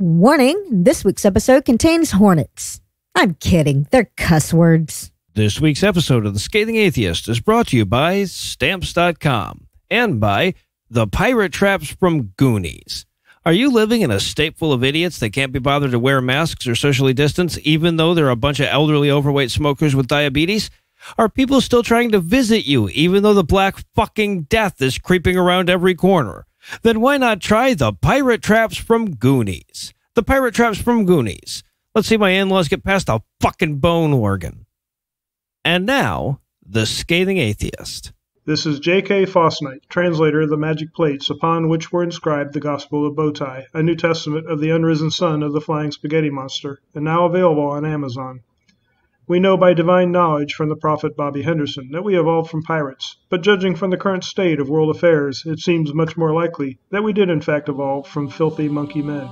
Warning, this week's episode contains hornets. I'm kidding, they're cuss words. This week's episode of The Scathing Atheist is brought to you by Stamps.com and by The Pirate Traps from Goonies. Are you living in a state full of idiots that can't be bothered to wear masks or socially distance, even though they're a bunch of elderly overweight smokers with diabetes? Are people still trying to visit you, even though the black fucking death is creeping around every corner? Then why not try the Pirate Traps from Goonies? The Pirate Traps from Goonies. Let's see my in-laws get past a fucking bone organ. And now, The Scathing Atheist. This is J.K. Fosnight, translator of the magic plates upon which were inscribed the Gospel of Bowtie, a New Testament of the unrisen son of the flying spaghetti monster, and now available on Amazon. We know by divine knowledge from the prophet Bobby Henderson that we evolved from pirates, but judging from the current state of world affairs, it seems much more likely that we did in fact evolve from filthy monkey men.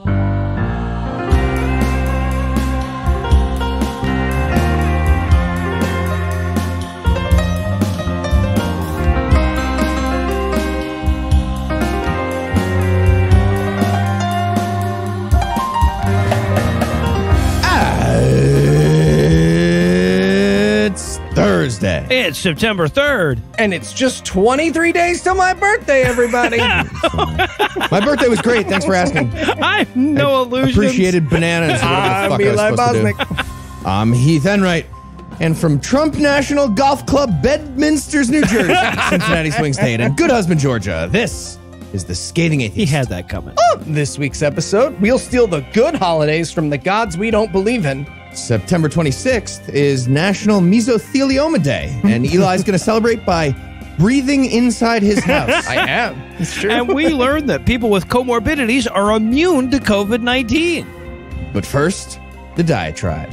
Thursday. It's September 3rd. And it's just 23 days till my birthday, everybody. My birthday was great. Thanks for asking. I have no illusions. Appreciated bananas. I'm Eli Bosnick. I'm Heath Enright. And from Trump National Golf Club, Bedminsters, New Jersey, Cincinnati Swing State, and Good Husband, Georgia, this is The Scathing Atheist. He had that coming. On this week's episode, we'll steal the good holidays from the gods we don't believe in. September 26th is National Mesothelioma Day, and Eli's going to celebrate by breathing inside his house. I am. It's true. And we learned that people with comorbidities are immune to COVID-19. But first, the diatribe.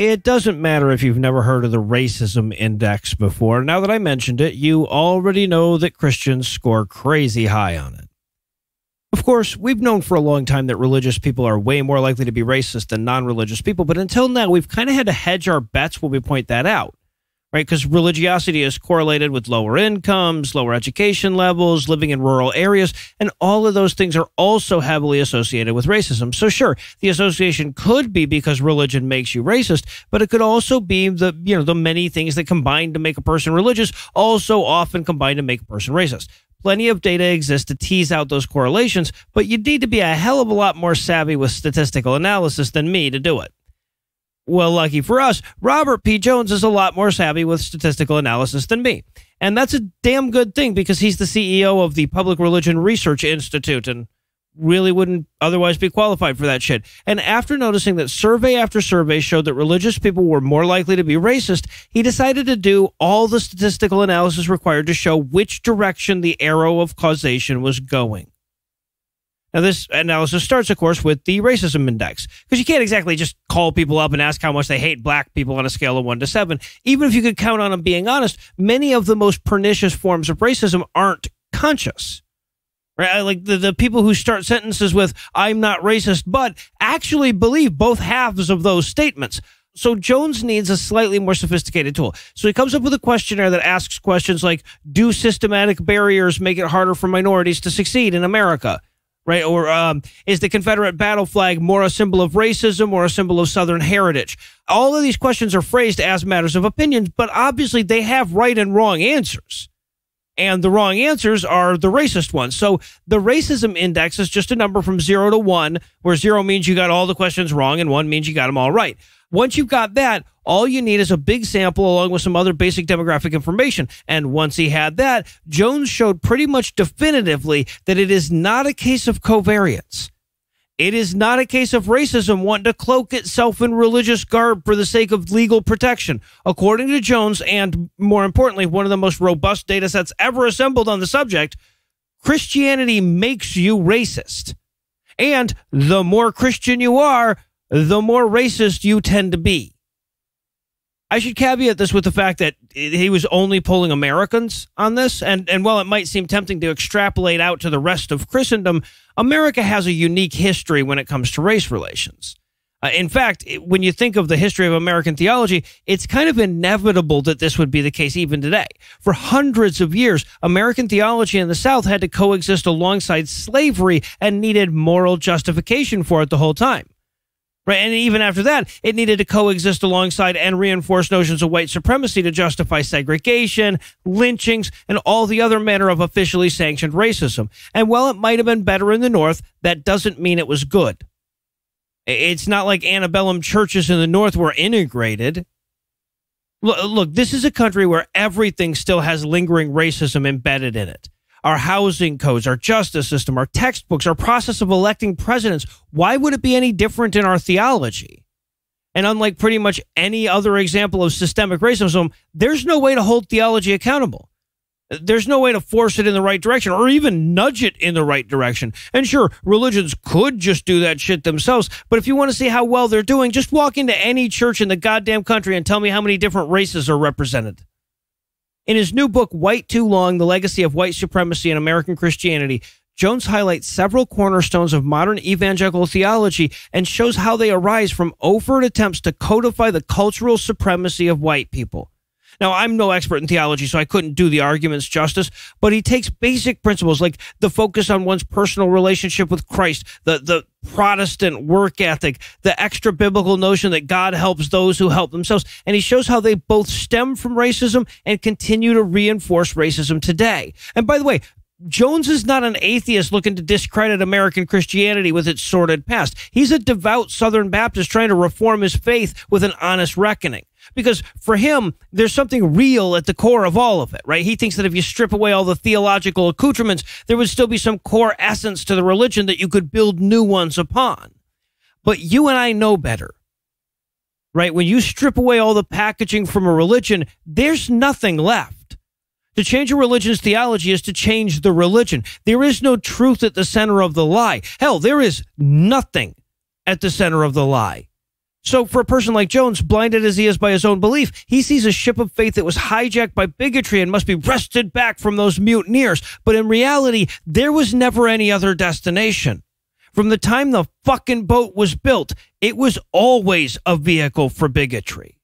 It doesn't matter if you've never heard of the racism index before. Now that I mentioned it, you already know that Christians score crazy high on it. Of course, we've known for a long time that religious people are way more likely to be racist than non-religious people. But until now, we've kind of had to hedge our bets when we point that out, right? Because religiosity is correlated with lower incomes, lower education levels, living in rural areas. And all of those things are also heavily associated with racism. So sure, the association could be because religion makes you racist, but it could also be the, you know, the many things that combine to make a person religious also often combine to make a person racist. Plenty of data exists to tease out those correlations, but you need to be a hell of a lot more savvy with statistical analysis than me to do it. Well, lucky for us, Robert P. Jones is a lot more savvy with statistical analysis than me. And that's a damn good thing because he's the CEO of the Public Religion Research Institute and really wouldn't otherwise be qualified for that shit. And after noticing that survey after survey showed that religious people were more likely to be racist, he decided to do all the statistical analysis required to show which direction the arrow of causation was going. Now, this analysis starts, of course, with the racism index, because you can't exactly just call people up and ask how much they hate black people on a scale of 1 to 7. Even if you could count on them being honest, many of the most pernicious forms of racism aren't conscious. Right? Like the people who start sentences with, I'm not racist, but actually believe both halves of those statements. So Jones needs a slightly more sophisticated tool. So he comes up with a questionnaire that asks questions like, do systematic barriers make it harder for minorities to succeed in America? Right? Or is the Confederate battle flag more a symbol of racism or a symbol of Southern heritage? All of these questions are phrased as matters of opinion, but obviously they have right and wrong answers. And the wrong answers are the racist ones. So the racism index is just a number from 0 to 1, where 0 means you got all the questions wrong and 1 means you got them all right. Once you've got that, all you need is a big sample along with some other basic demographic information. And once he had that, Jones showed pretty much definitively that it is not a case of covariance. It is not a case of racism wanting to cloak itself in religious garb for the sake of legal protection. According to Jones, and more importantly, one of the most robust data sets ever assembled on the subject, Christianity makes you racist. And the more Christian you are, the more racist you tend to be. I should caveat this with the fact that he was only polling Americans on this. And while it might seem tempting to extrapolate out to the rest of Christendom, America has a unique history when it comes to race relations. In fact, when you think of the history of American theology, it's kind of inevitable that this would be the case even today. For hundreds of years, American theology in the South had to coexist alongside slavery and needed moral justification for it the whole time. Right? And even after that, it needed to coexist alongside and reinforce notions of white supremacy to justify segregation, lynchings, and all the other manner of officially sanctioned racism. And while it might have been better in the North, that doesn't mean it was good. It's not like antebellum churches in the North were integrated. Look, this is a country where everything still has lingering racism embedded in it. Our housing codes, our justice system, our textbooks, our process of electing presidents. Why would it be any different in our theology? And unlike pretty much any other example of systemic racism, there's no way to hold theology accountable. There's no way to force it in the right direction or even nudge it in the right direction. And sure, religions could just do that shit themselves. But if you want to see how well they're doing, just walk into any church in the goddamn country and tell me how many different races are represented. In his new book, White Too Long, The Legacy of White Supremacy in American Christianity, Jones highlights several cornerstones of modern evangelical theology and shows how they arise from overt attempts to codify the cultural supremacy of white people. Now, I'm no expert in theology, so I couldn't do the arguments justice, but he takes basic principles like the focus on one's personal relationship with Christ, the Protestant work ethic, the extra-biblical notion that God helps those who help themselves, and he shows how they both stem from racism and continue to reinforce racism today. And by the way, Jones is not an atheist looking to discredit American Christianity with its sordid past. He's a devout Southern Baptist trying to reform his faith with an honest reckoning. Because for him, there's something real at the core of all of it, right? He thinks that if you strip away all the theological accoutrements, there would still be some core essence to the religion that you could build new ones upon. But you and I know better, right? When you strip away all the packaging from a religion, there's nothing left. To change a religion's theology is to change the religion. There is no truth at the center of the lie. Hell, there is nothing at the center of the lie. So for a person like Jones, blinded as he is by his own belief, he sees a ship of faith that was hijacked by bigotry and must be wrested back from those mutineers. But in reality, there was never any other destination. From the time the fucking boat was built, it was always a vehicle for bigotry.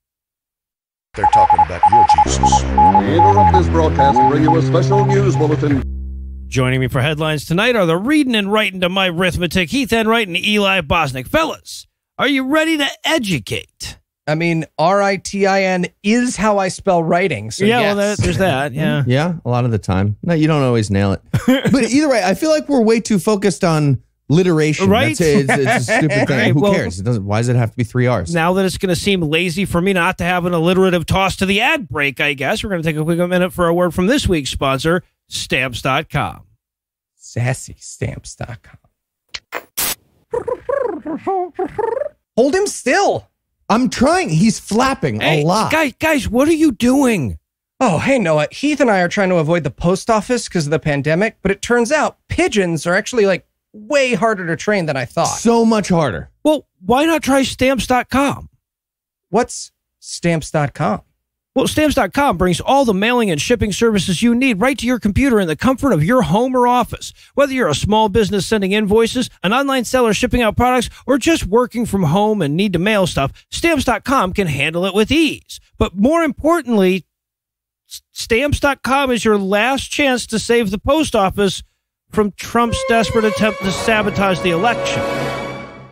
They're talking about your Jesus. We interrupt this broadcast and bring you a special news bulletin. Joining me for headlines tonight are the reading and writing to my arithmetic, Heath Enright and Eli Bosnick. Fellas, are you ready to educate? I mean, R-I-T-I-N is how I spell writing. So yeah, yes. Well, there's that. Yeah. Yeah, a lot of the time. No, you don't always nail it. But either way, I feel like we're way too focused on alliteration. Right? That's it. It's a stupid thing. Right, Who cares? It doesn't. Why does it have to be 3 Rs? Now that it's going to seem lazy for me not to have an alliterative toss to the ad break, I guess, we're going to take a quick minute for a word from this week's sponsor, Stamps.com. Sassy Stamps.com. Hold him still. I'm trying. He's flapping a lot. Guys, what are you doing? Oh, hey, Noah. Heath and I are trying to avoid the post office because of the pandemic, but it turns out pigeons are actually like way harder to train than I thought. So much harder. Well, why not try Stamps.com? What's Stamps.com? Well, Stamps.com brings all the mailing and shipping services you need right to your computer in the comfort of your home or office. Whether you're a small business sending invoices, an online seller shipping out products, or just working from home and need to mail stuff, Stamps.com can handle it with ease. But more importantly, Stamps.com is your last chance to save the post office from Trump's desperate attempt to sabotage the election.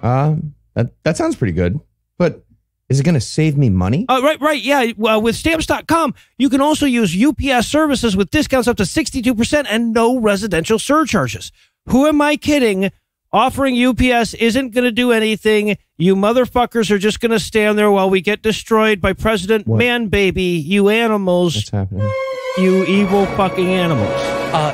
That sounds pretty good, but... is it going to save me money? Right. Yeah. Well, with Stamps.com, you can also use UPS services with discounts up to 62% and no residential surcharges. Who am I kidding? Offering UPS isn't going to do anything. You motherfuckers are just going to stand there while we get destroyed by President Man-Baby. You animals. What's happening? You evil fucking animals.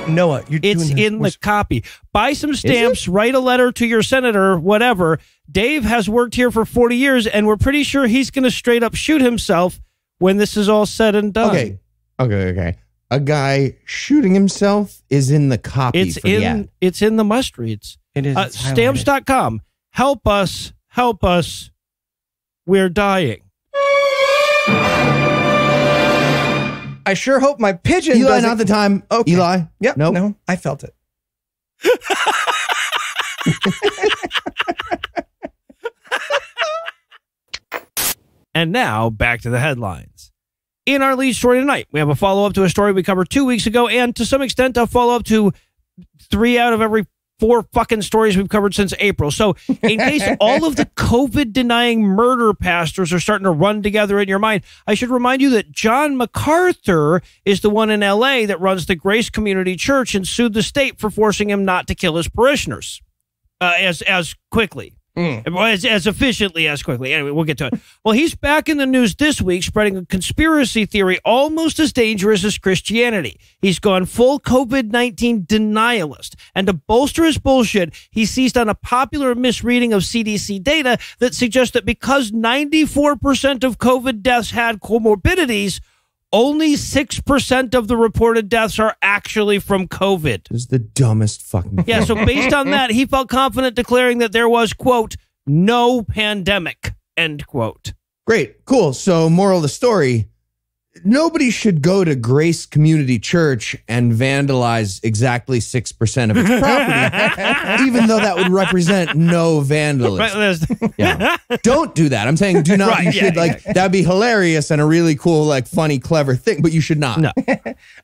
Noah, you're doing this. It's in the copy. Buy some stamps, write a letter to your senator, whatever. Dave has worked here for 40 years, and we're pretty sure he's going to straight up shoot himself when this is all said and done. Okay. A guy shooting himself is in the copy. It's in the must reads. It is. Stamps.com. Help us. Help us. We're dying. I sure hope my pigeon Eli, not the time. Okay. Eli? Yep. Nope. No, I felt it. And now back to the headlines. In our lead story tonight, we have a follow-up to a story we covered 2 weeks ago, and to some extent a follow-up to 3 out of every 4 fucking stories we've covered since April. So in case all of the COVID denying murder pastors are starting to run together in your mind, I should remind you that John MacArthur is the one in LA that runs the Grace Community Church and sued the state for forcing him not to kill his parishioners as quickly. As efficiently as quickly. Anyway, we'll get to it. Well, he's back in the news this week spreading a conspiracy theory almost as dangerous as Christianity. He's gone full COVID-19 denialist. And to bolster his bullshit, he seized on a popular misreading of CDC data that suggests that because 94% of COVID deaths had comorbidities, only 6% of the reported deaths are actually from COVID. This is the dumbest fucking thing. Yeah, so based on that, he felt confident declaring that there was, quote, no pandemic, end quote. Great, cool. So moral of the story, nobody should go to Grace Community Church and vandalize exactly 6% of its property, even though that would represent no vandalism. Right, yeah. Don't do that. I'm saying do not. Right, you should, like, that'd be hilarious and a really cool, like, funny, clever thing, but you should not. No.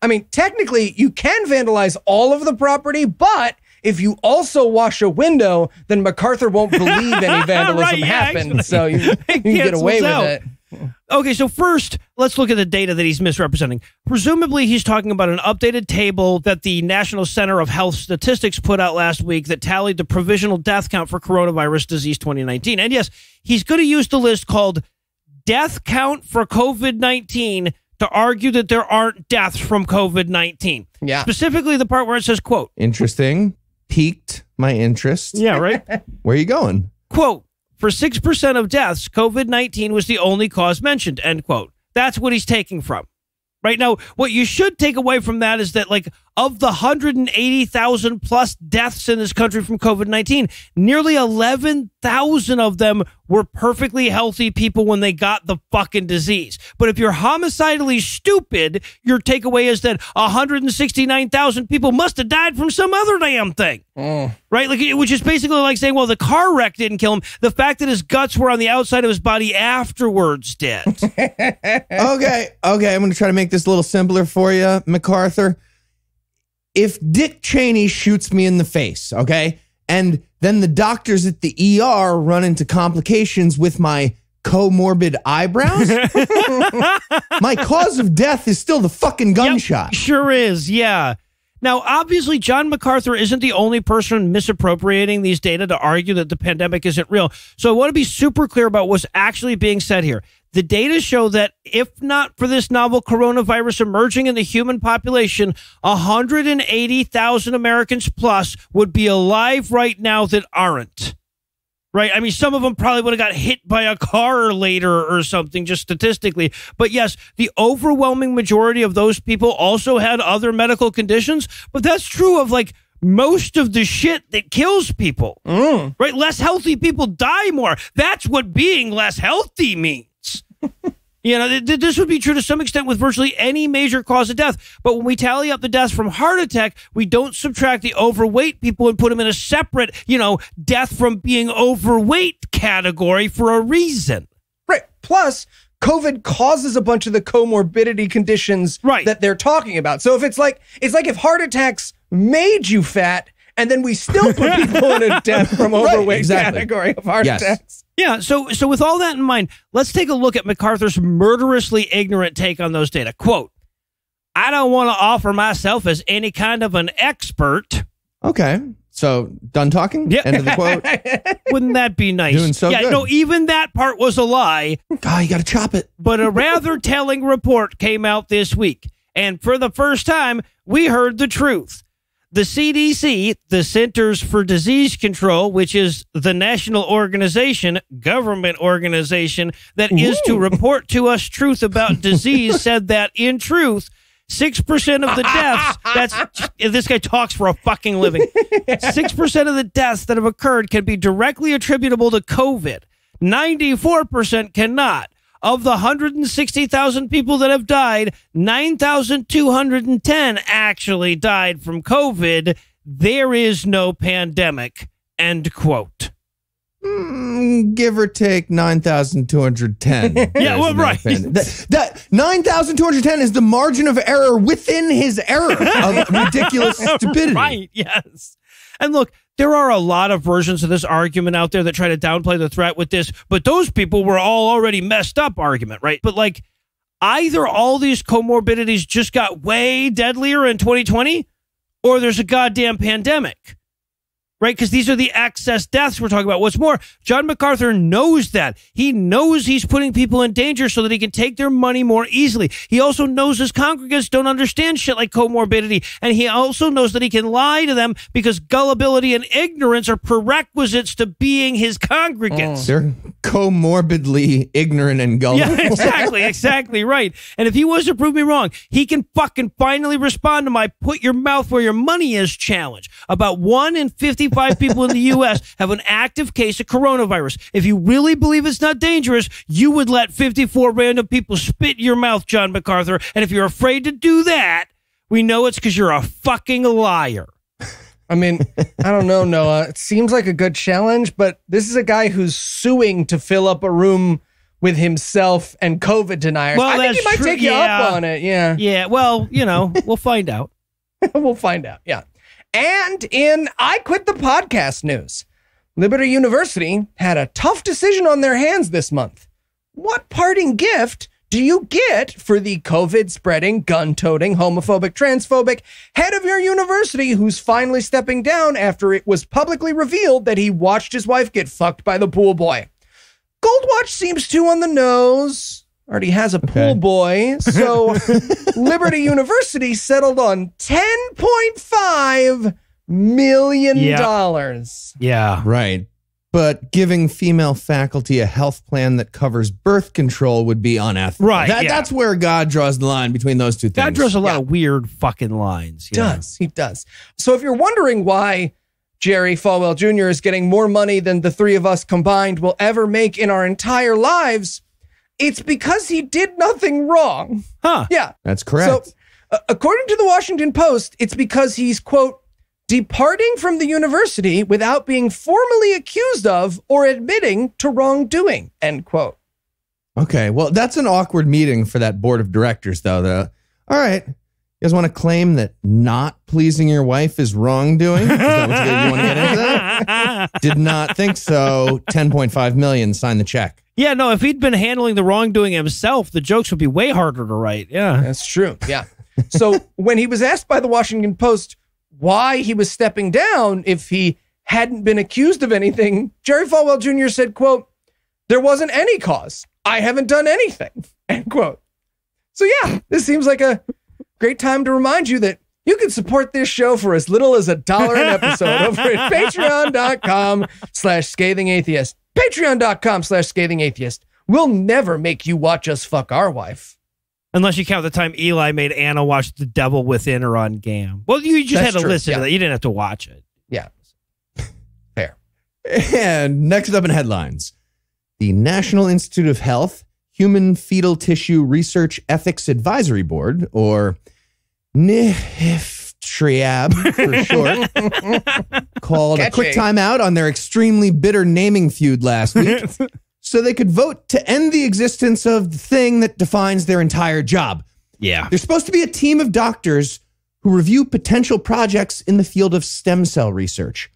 I mean, technically, you can vandalize all of the property, but if you also wash a window, then MacArthur won't believe any vandalism right, yeah, happened, actually. So you can get away with it. Okay, so first, let's look at the data that he's misrepresenting. Presumably, he's talking about an updated table that the National Center of Health Statistics put out last week that tallied the provisional death count for coronavirus disease 2019. And yes, he's going to use the list called Death Count for COVID-19 to argue that there aren't deaths from COVID-19. Yeah. Specifically, the part where it says, quote, interesting, piqued my interest. Yeah, right? Where are you going? Quote, for 6% of deaths, COVID-19 was the only cause mentioned, end quote. That's what he's taking from. Right now, what you should take away from that is that, like, of the 180,000 plus deaths in this country from COVID-19, nearly 11,000 of them were perfectly healthy people when they got the fucking disease. But if you're homicidally stupid, your takeaway is that 169,000 people must have died from some other damn thing. Right? Like, which is basically like saying, well, the car wreck didn't kill him. The fact that his guts were on the outside of his body afterwards did. Okay. I'm going to try to make this a little simpler for you, MacArthur. If Dick Cheney shoots me in the face, okay, and then the doctors at the ER run into complications with my comorbid eyebrows, my cause of death is still the fucking gunshot. Yep, sure is, yeah. Now, obviously, John MacArthur isn't the only person misappropriating these data to argue that the pandemic isn't real. So I want to be super clear about what's actually being said here. The data show that if not for this novel coronavirus emerging in the human population, 180,000 Americans plus would be alive right now that aren't. Right? I mean, some of them probably would have got hit by a car later or something, just statistically. But yes, the overwhelming majority of those people also had other medical conditions. But that's true of, like, most of the shit that kills people. Right? Less healthy people die more. That's what being less healthy means. You know, this would be true to some extent with virtually any major cause of death. But when we tally up the deaths from heart attack, we don't subtract the overweight people and put them in a separate, you know, death from being overweight category for a reason. Right. Plus, COVID causes a bunch of the comorbidity conditions that they're talking about. So if it's like if heart attacks made you fat, and then we still put people in a death from overweight category of heart attacks. Yeah, so with all that in mind, let's take a look at MacArthur's murderously ignorant take on those data. Quote, I don't want to offer myself as any kind of an expert. Okay, so done talking? Yep. End of the quote. Wouldn't that be nice? Doing so good. No, even that part was a lie. God, you got to chop it. But a rather telling report came out this week. And for the first time, we heard the truth. The CDC, the Centers for Disease Control, which is the national organization, government organization, that is to report to us truth about disease, said that, in truth, 6% of the deaths, that's, this guy talks for a fucking living, 6% of the deaths that have occurred can be directly attributable to COVID. 94% cannot. Of the 160,000 people that have died, 9,210 actually died from COVID. There is no pandemic, end quote. give or take 9,210. Yeah, well, right. That 9,210 is the margin of error within his error of ridiculous stupidity. Right, yes. And look, there are a lot of versions of this argument out there that try to downplay the threat with this, but those people were all already messed up argument, right? But like, either all these comorbidities just got way deadlier in 2020, or there's a goddamn pandemic. Right? Because these are the excess deaths we're talking about. What's more, John MacArthur knows that. He knows he's putting people in danger so that he can take their money more easily. He also knows his congregants don't understand shit like comorbidity. And he also knows that he can lie to them because gullibility and ignorance are prerequisites to being his congregants. They're comorbidly ignorant and gullible. Yeah, exactly. Exactly right. And if he wants to prove me wrong, he can fucking finally respond to my put your mouth where your money is challenge. About 1 in 50 five people in the U.S. have an active case of coronavirus. If you really believe it's not dangerous, you would let 54 random people spit in your mouth, John MacArthur. And if you're afraid to do that, we know it's because you're a fucking liar. I mean, I don't know, Noah. It seems like a good challenge, but this is a guy who's suing to fill up a room with himself and COVID deniers. Well, I think he might take you up on it. Yeah. Yeah. Well, you know, we'll find out. We'll find out. Yeah. And in I Quit the Podcast news, Liberty University had a tough decision on their hands this month. What parting gift do you get for the COVID-spreading, gun-toting, homophobic, transphobic head of your university who's finally stepping down after it was publicly revealed that he watched his wife get fucked by the pool boy? Goldwatch seems too on the nose. Already has a pool boy, so Liberty University settled on $10.5 million. Yeah, right. But giving female faculty a health plan that covers birth control would be unethical. Right. That's where God draws the line between those two things. God draws a lot of weird fucking lines. He does. He does. So if you're wondering why Jerry Falwell Jr. is getting more money than the three of us combined will ever make in our entire lives, it's because he did nothing wrong. Huh. Yeah. That's correct. So, according to the Washington Post, it's because he's, quote, departing from the university without being formally accused of or admitting to wrongdoing, end quote. Okay. Well, that's an awkward meeting for that board of directors, though. All right. You guys want to claim that not pleasing your wife is wrongdoing? Is that what you want to get into that? Did not think so. $10.5 million. Sign the check. Yeah, no, if he'd been handling the wrongdoing himself, the jokes would be way harder to write. Yeah, that's true. Yeah. So when he was asked by the Washington Post why he was stepping down if he hadn't been accused of anything, Jerry Falwell Jr. said, quote, there wasn't any cause. I haven't done anything, end quote. So yeah, this seems like a great time to remind you that you can support this show for as little as $1 an episode over at patreon.com/scathingatheist. Patreon.com/scathingatheist. We'll never make you watch us fuck our wife. Unless you count the time Eli made Anna watch The Devil Within her on GAM. Well, you just had to listen to that. You didn't have to watch it. Yeah. Fair. And next up in headlines, the National Institute of Health Human Fetal Tissue Research Ethics Advisory Board, or NIHFTRIAB for short, called a quick timeout on their extremely bitter naming feud last week so they could vote to end the existence of the thing that defines their entire job. Yeah. There's supposed to be a team of doctors who review potential projects in the field of stem cell research.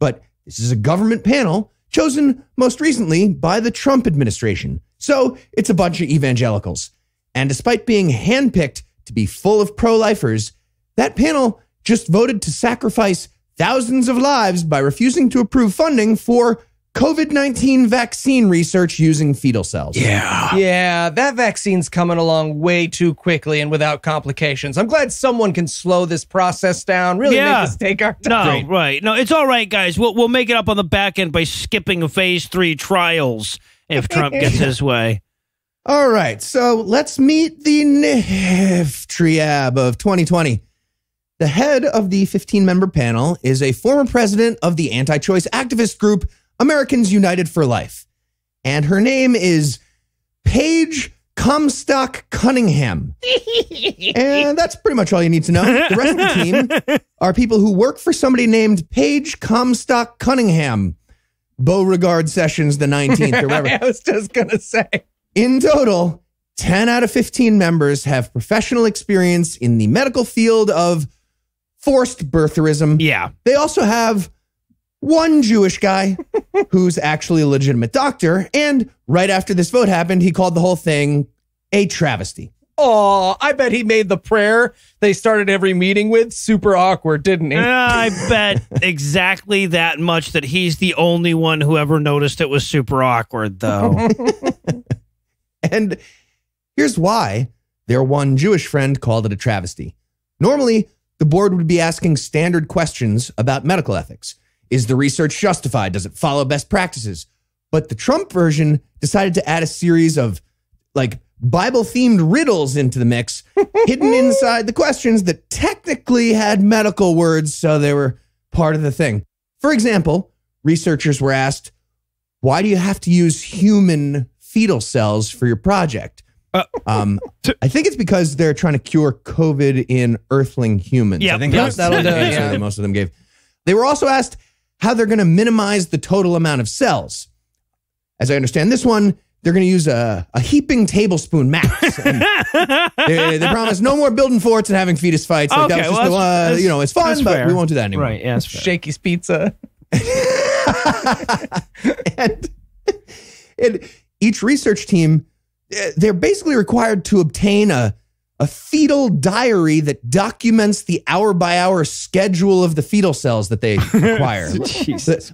But this is a government panel chosen most recently by the Trump administration. So it's a bunch of evangelicals. And despite being handpicked to be full of pro-lifers, that panel just voted to sacrifice thousands of lives by refusing to approve funding for COVID-19 vaccine research using fetal cells. Yeah. Yeah, that vaccine's coming along way too quickly and without complications. I'm glad someone can slow this process down. Really make us take our time. No, right. No, it's all right, guys. We'll make it up on the back end by skipping phase 3 trials if Trump gets his way. All right, so let's meet the NIHFTRIAB of 2020. The head of the 15-member panel is a former president of the anti-choice activist group Americans United for Life, and her name is Paige Comstock Cunningham. And that's pretty much all you need to know. The rest of the team are people who work for somebody named Paige Comstock Cunningham. Beauregard Sessions the 19th or whatever. I was just going to say. In total, 10 out of 15 members have professional experience in the medical field of forced birtherism. Yeah. They also have one Jewish guy who's actually a legitimate doctor. And right after this vote happened, he called the whole thing a travesty. Oh, I bet he made the prayer they started every meeting with super awkward, didn't he? I bet exactly that much that he's the only one who ever noticed it was super awkward, though. And here's why their one Jewish friend called it a travesty. Normally, the board would be asking standard questions about medical ethics. Is the research justified? Does it follow best practices? But the Trump version decided to add a series of, like, Bible-themed riddles into the mix, hidden inside the questions that technically had medical words, so they were part of the thing. For example, researchers were asked, why do you have to use human fetal cells for your project? I think it's because they're trying to cure COVID in earthling humans. Yeah, I think that'll do it. Yeah. Most of them gave. They were also asked how they're going to minimize the total amount of cells. As I understand this one, they're going to use a heaping tablespoon max. They promise no more building forts and having fetus fights. Like, okay, that was just you know, it's fun, but fair. We won't do that anymore. Right? Yeah, Shakey's Pizza. And each research team, they're basically required to obtain a fetal diary that documents the hour-by-hour schedule of the fetal cells that they acquire.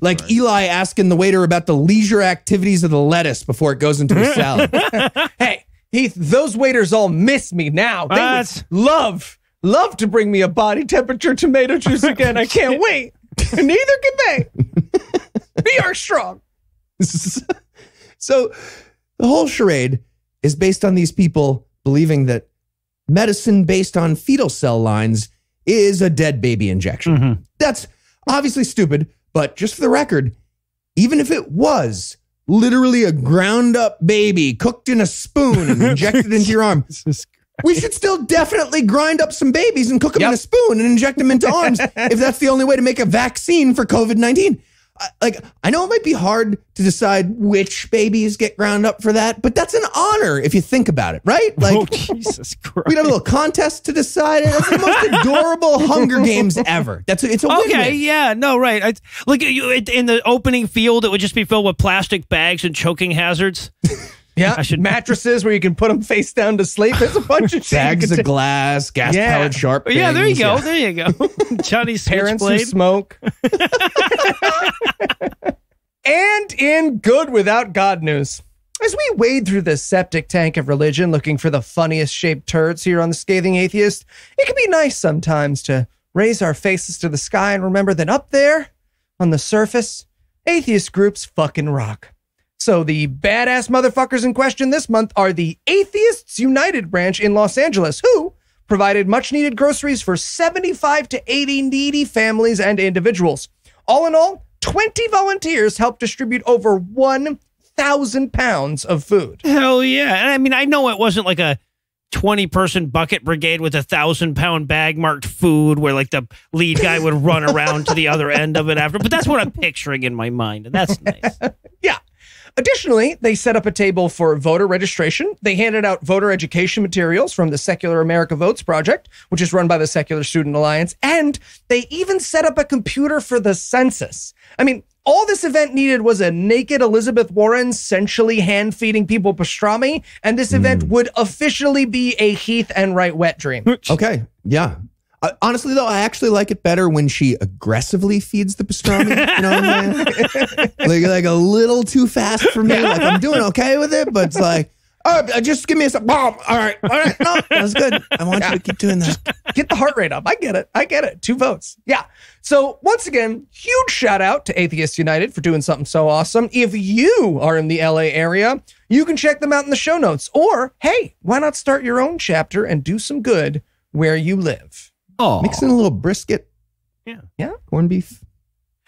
Like Christ. Eli asking the waiter about the leisure activities of the lettuce before it goes into a salad. Hey, Heath, those waiters all miss me now. They would love to bring me a body temperature tomato juice again. I can't wait. And neither can they. We are strong. So the whole charade is based on these people believing that medicine based on fetal cell lines is a dead baby injection. Mm-hmm. That's obviously stupid, but just for the record, even if it was literally a ground up baby cooked in a spoon and injected into your arm, we should still definitely grind up some babies and cook them in a spoon and inject them into arms if that's the only way to make a vaccine for COVID-19. Like, I know it might be hard to decide which babies get ground up for that, but that's an honor if you think about it, right? Like, oh, Jesus Christ. We'd have a little contest to decide. That's the most adorable Hunger Games ever. It's a win-win. Okay, yeah, no, right. In the opening field, it would just be filled with plastic bags and choking hazards. Yeah, mattresses where you can put them face down to sleep. There's a bunch of bags of glass, gas-powered sharp things. Yeah, there you go. Yeah. There you go. Johnny's parents who smoke. And in Good Without God news, as we wade through the septic tank of religion, looking for the funniest shaped turds here on The Scathing Atheist, it can be nice sometimes to raise our faces to the sky and remember that up there on the surface, atheist groups fucking rock. So the badass motherfuckers in question this month are the Atheists United branch in Los Angeles, who provided much-needed groceries for 75 to 80 needy families and individuals. All in all, 20 volunteers helped distribute over 1,000 pounds of food. Hell yeah. And I mean, I know it wasn't like a 20-person bucket brigade with a 1,000-pound bag marked food where, like, the lead guy would run around to the other end of it after. But that's what I'm picturing in my mind, and that's nice. Yeah. Additionally, they set up a table for voter registration. They handed out voter education materials from the Secular America Votes Project, which is run by the Secular Student Alliance. And they even set up a computer for the census. I mean, all this event needed was a naked Elizabeth Warren essentially hand-feeding people pastrami. And this event would officially be a Heath and Wright wet dream. Okay, yeah. Honestly, though, I actually like it better when she aggressively feeds the pastrami. You know what I mean? like a little too fast for me. Like, I'm doing okay with it, but it's like, oh, just give me a second. All right. No, that was good. I want you to keep doing that. Get the heart rate up. I get it. 2 votes. Yeah. So once again, huge shout out to Atheists United for doing something so awesome. If you are in the LA area, you can check them out in the show notes. Or, hey, why not start your own chapter and do some good where you live? Aww. Mix in a little brisket. Yeah. Corned beef.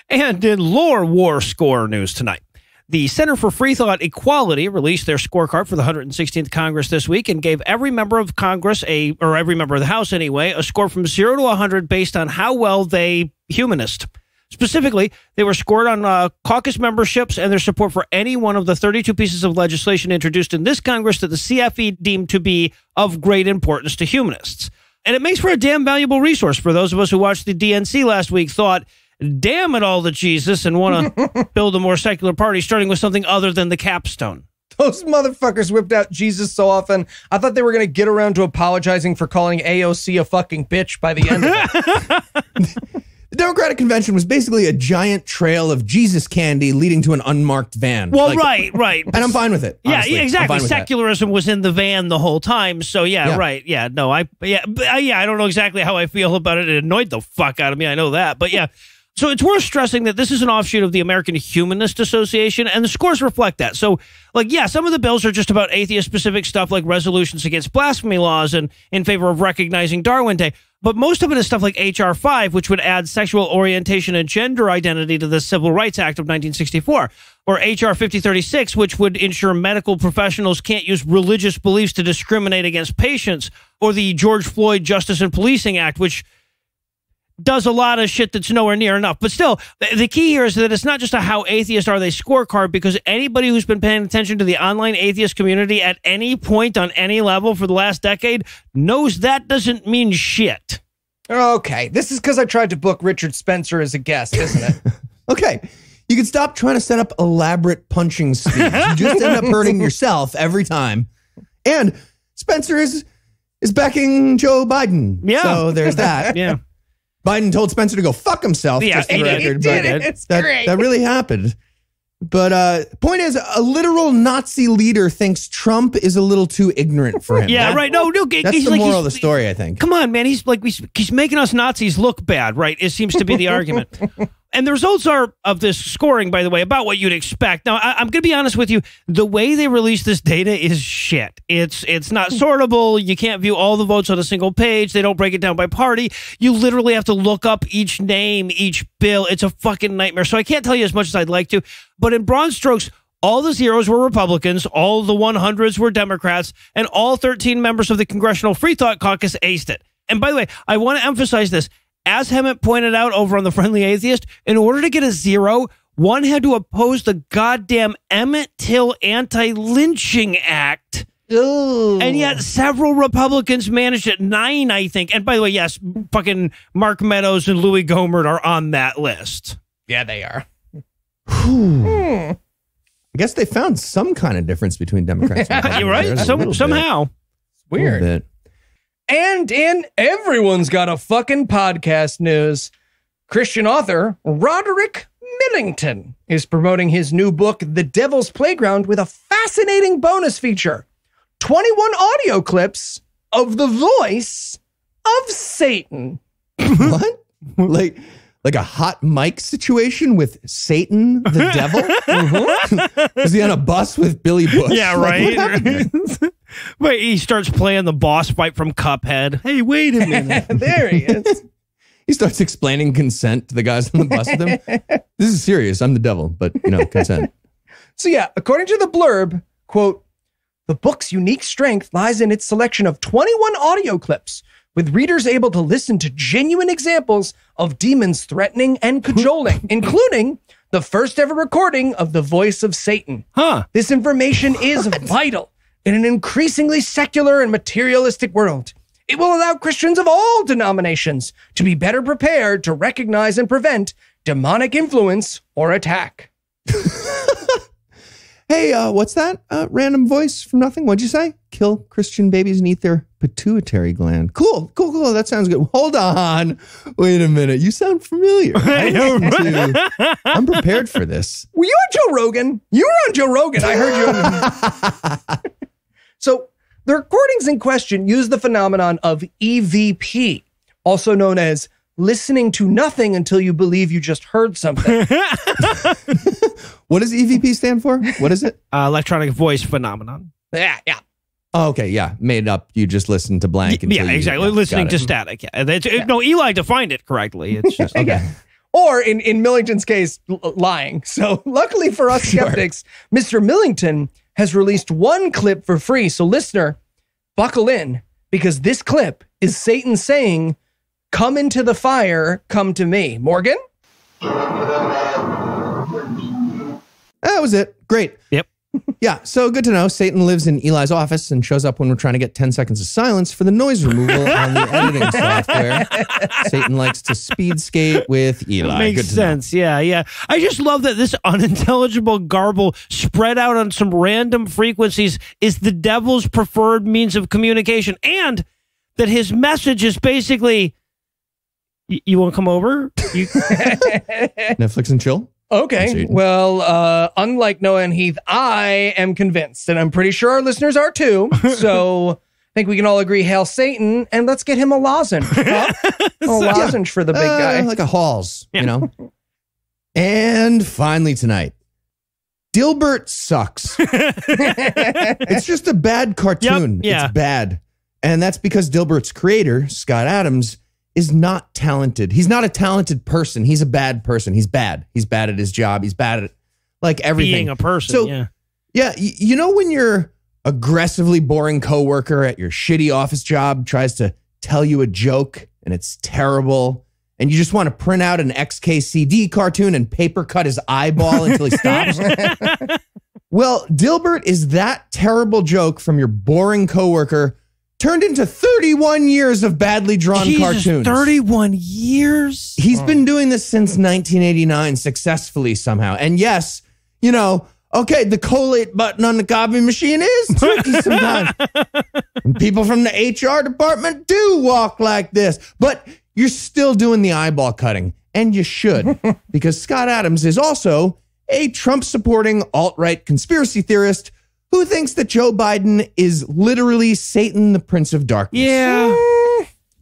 And in lore war score news tonight, the Center for Free Thought Equality released their scorecard for the 116th Congress this week and gave every member of Congress, or every member of the House anyway, a score from 0 to 100 based on how well they humanist. Specifically, they were scored on caucus memberships and their support for any one of the 32 pieces of legislation introduced in this Congress that the CFE deemed to be of great importance to humanists. And it makes for a damn valuable resource for those of us who watched the DNC last week thought, damn it all to Jesus, and want to build a more secular party, starting with something other than the capstone. Those motherfuckers whipped out Jesus so often, I thought they were going to get around to apologizing for calling AOC a fucking bitch by the end of it. The Democratic Convention was basically a giant trail of Jesus candy leading to an unmarked van. Well, like, right. And I'm fine with it. Honestly. Yeah, exactly. Secularism was in the van the whole time. So, yeah. Right. Yeah, no, I don't know exactly how I feel about it. It annoyed the fuck out of me. I know that. But yeah. So it's worth stressing that this is an offshoot of the American Humanist Association, and the scores reflect that. So, like, yeah, some of the bills are just about atheist-specific stuff like resolutions against blasphemy laws and in favor of recognizing Darwin Day. But most of it is stuff like H.R. 5, which would add sexual orientation and gender identity to the Civil Rights Act of 1964, or H.R. 5036, which would ensure medical professionals can't use religious beliefs to discriminate against patients, or the George Floyd Justice and Policing Act, which does a lot of shit that's nowhere near enough. But still, the key here is that it's not just a how atheists are they scorecard, because anybody who's been paying attention to the online atheist community at any point on any level for the last decade knows that doesn't mean shit. Okay, this is because I tried to book Richard Spencer as a guest, isn't it? Okay, you can stop trying to set up elaborate punching schemes. You just end up hurting yourself every time. And Spencer is backing Joe Biden. Yeah. So there's that. Yeah. Biden told Spencer to go fuck himself. Yeah, that really happened. But point is, a literal Nazi leader thinks Trump is a little too ignorant for him. Yeah, that, right. No, that's the moral of the story, I think. Come on, man. He's making us Nazis look bad, right? It seems to be the argument. And the results are of this scoring, by the way, about what you'd expect. Now, I'm going to be honest with you. The way they release this data is shit. It's not sortable. You can't view all the votes on a single page. They don't break it down by party. You literally have to look up each name, each bill. It's a fucking nightmare. So I can't tell you as much as I'd like to. But in broad strokes, all the zeros were Republicans, all the 100s were Democrats, and all 13 members of the Congressional Free Thought Caucus aced it. And by the way, I want to emphasize this. As Emmett pointed out over on The Friendly Atheist, in order to get a zero, one had to oppose the goddamn Emmett Till Anti-Lynching Act. Ooh. And yet several Republicans managed at 9, I think. And by the way, yes, fucking Mark Meadows and Louis Gohmert are on that list. Yeah, they are. I guess they found some kind of difference between Democrats. You're right. Somehow. It's weird. And in Everyone's Got a Fucking Podcast news, Christian author Roderick Millington is promoting his new book, The Devil's Playground, with a fascinating bonus feature, 21 audio clips of the voice of Satan. What? Like a hot mic situation with Satan, the devil? Is he on a bus with Billy Bush? Yeah, right. Like, but he starts playing the boss fight from Cuphead. Hey, wait a minute. There he is. He starts explaining consent to the guys on the bus with him. This is serious. I'm the devil, but, you know, consent. So, yeah, according to the blurb, quote, the book's unique strength lies in its selection of 21 audio clips, with readers able to listen to genuine examples of demons threatening and cajoling, including the first ever recording of the voice of Satan. Huh. This information is vital in an increasingly secular and materialistic world. It will allow Christians of all denominations to be better prepared to recognize and prevent demonic influence or attack. Hey, what's that random voice from nothing? What'd you say? Kill Christian babies and eat their pituitary gland. Cool. That sounds good. Hold on. Wait a minute. You sound familiar. I'm prepared for this. Were you on Joe Rogan? You were on Joe Rogan. I heard you. So the recordings in question use the phenomenon of EVP, also known as listening to nothing until you believe you just heard something. What does EVP stand for? What is it? Electronic voice phenomenon. Yeah. Oh, okay, yeah. Made up. You just listen to blank. Yeah, exactly. Listening to static. Yeah. No, Eli defined it correctly. It's just, okay. Yeah. Or in Millington's case, lying. So luckily for us skeptics, Mr. Millington has released one clip for free. So listener, buckle in, because this clip is Satan saying, come into the fire, come to me. Morgan? That was it. Great. Yep. Yeah, so good to know. Satan lives in Eli's office and shows up when we're trying to get 10 seconds of silence for the noise removal on the editing software. Satan likes to speed skate with Eli. Makes sense. Yeah, yeah. I just love that this unintelligible garble spread out on some random frequencies is the devil's preferred means of communication, and that his message is basically, you won't come over? Netflix and chill? Okay, well, unlike Noah and Heath, I am convinced, and I'm pretty sure our listeners are too, so I think we can all agree, hail Satan, and let's get him a lozenge. Huh? A lozenge for the big guy. Like a Halls, you know? And finally tonight, Dilbert sucks. It's just a bad cartoon. Yep, yeah. It's bad. And that's because Dilbert's creator, Scott Adams, is not talented. He's not a talented person. He's a bad person. He's bad. He's bad at his job. He's bad at like everything. Being a person. So, yeah. Yeah. You know, when your aggressively boring coworker at your shitty office job tries to tell you a joke and it's terrible and you just want to print out an XKCD cartoon and paper cut his eyeball until he stops? Well, Dilbert is that terrible joke from your boring coworker turned into 31 years of badly drawn cartoons. 31 years? He's been doing this since 1989 successfully somehow. And yes, you know, okay, the collate button on the copy machine is tricky sometimes. And people from the HR department do walk like this. But you're still doing the eyeball cutting. And you should. Because Scott Adams is also a Trump-supporting alt-right conspiracy theorist who thinks that Joe Biden is literally Satan, the Prince of Darkness. Yeah.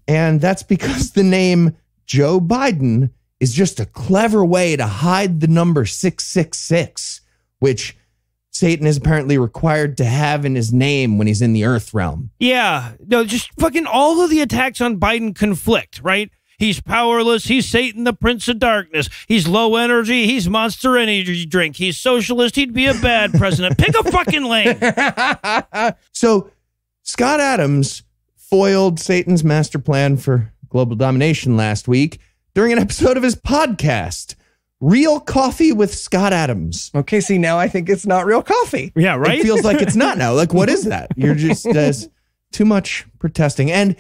And that's because the name Joe Biden is just a clever way to hide the number 666, which Satan is apparently required to have in his name when he's in the earth realm. Yeah. No, just fucking all of the attacks on Biden conflict, right? He's powerless. He's Satan, the Prince of Darkness. He's low energy. He's monster energy drink. He's socialist. He'd be a bad president. Pick a fucking lane. So Scott Adams foiled Satan's master plan for global domination last week during an episode of his podcast, Real Coffee with Scott Adams. Okay, see, now I think it's not real coffee. Yeah, right? It feels like it's not now. Like, what is that? You're just too much protesting. And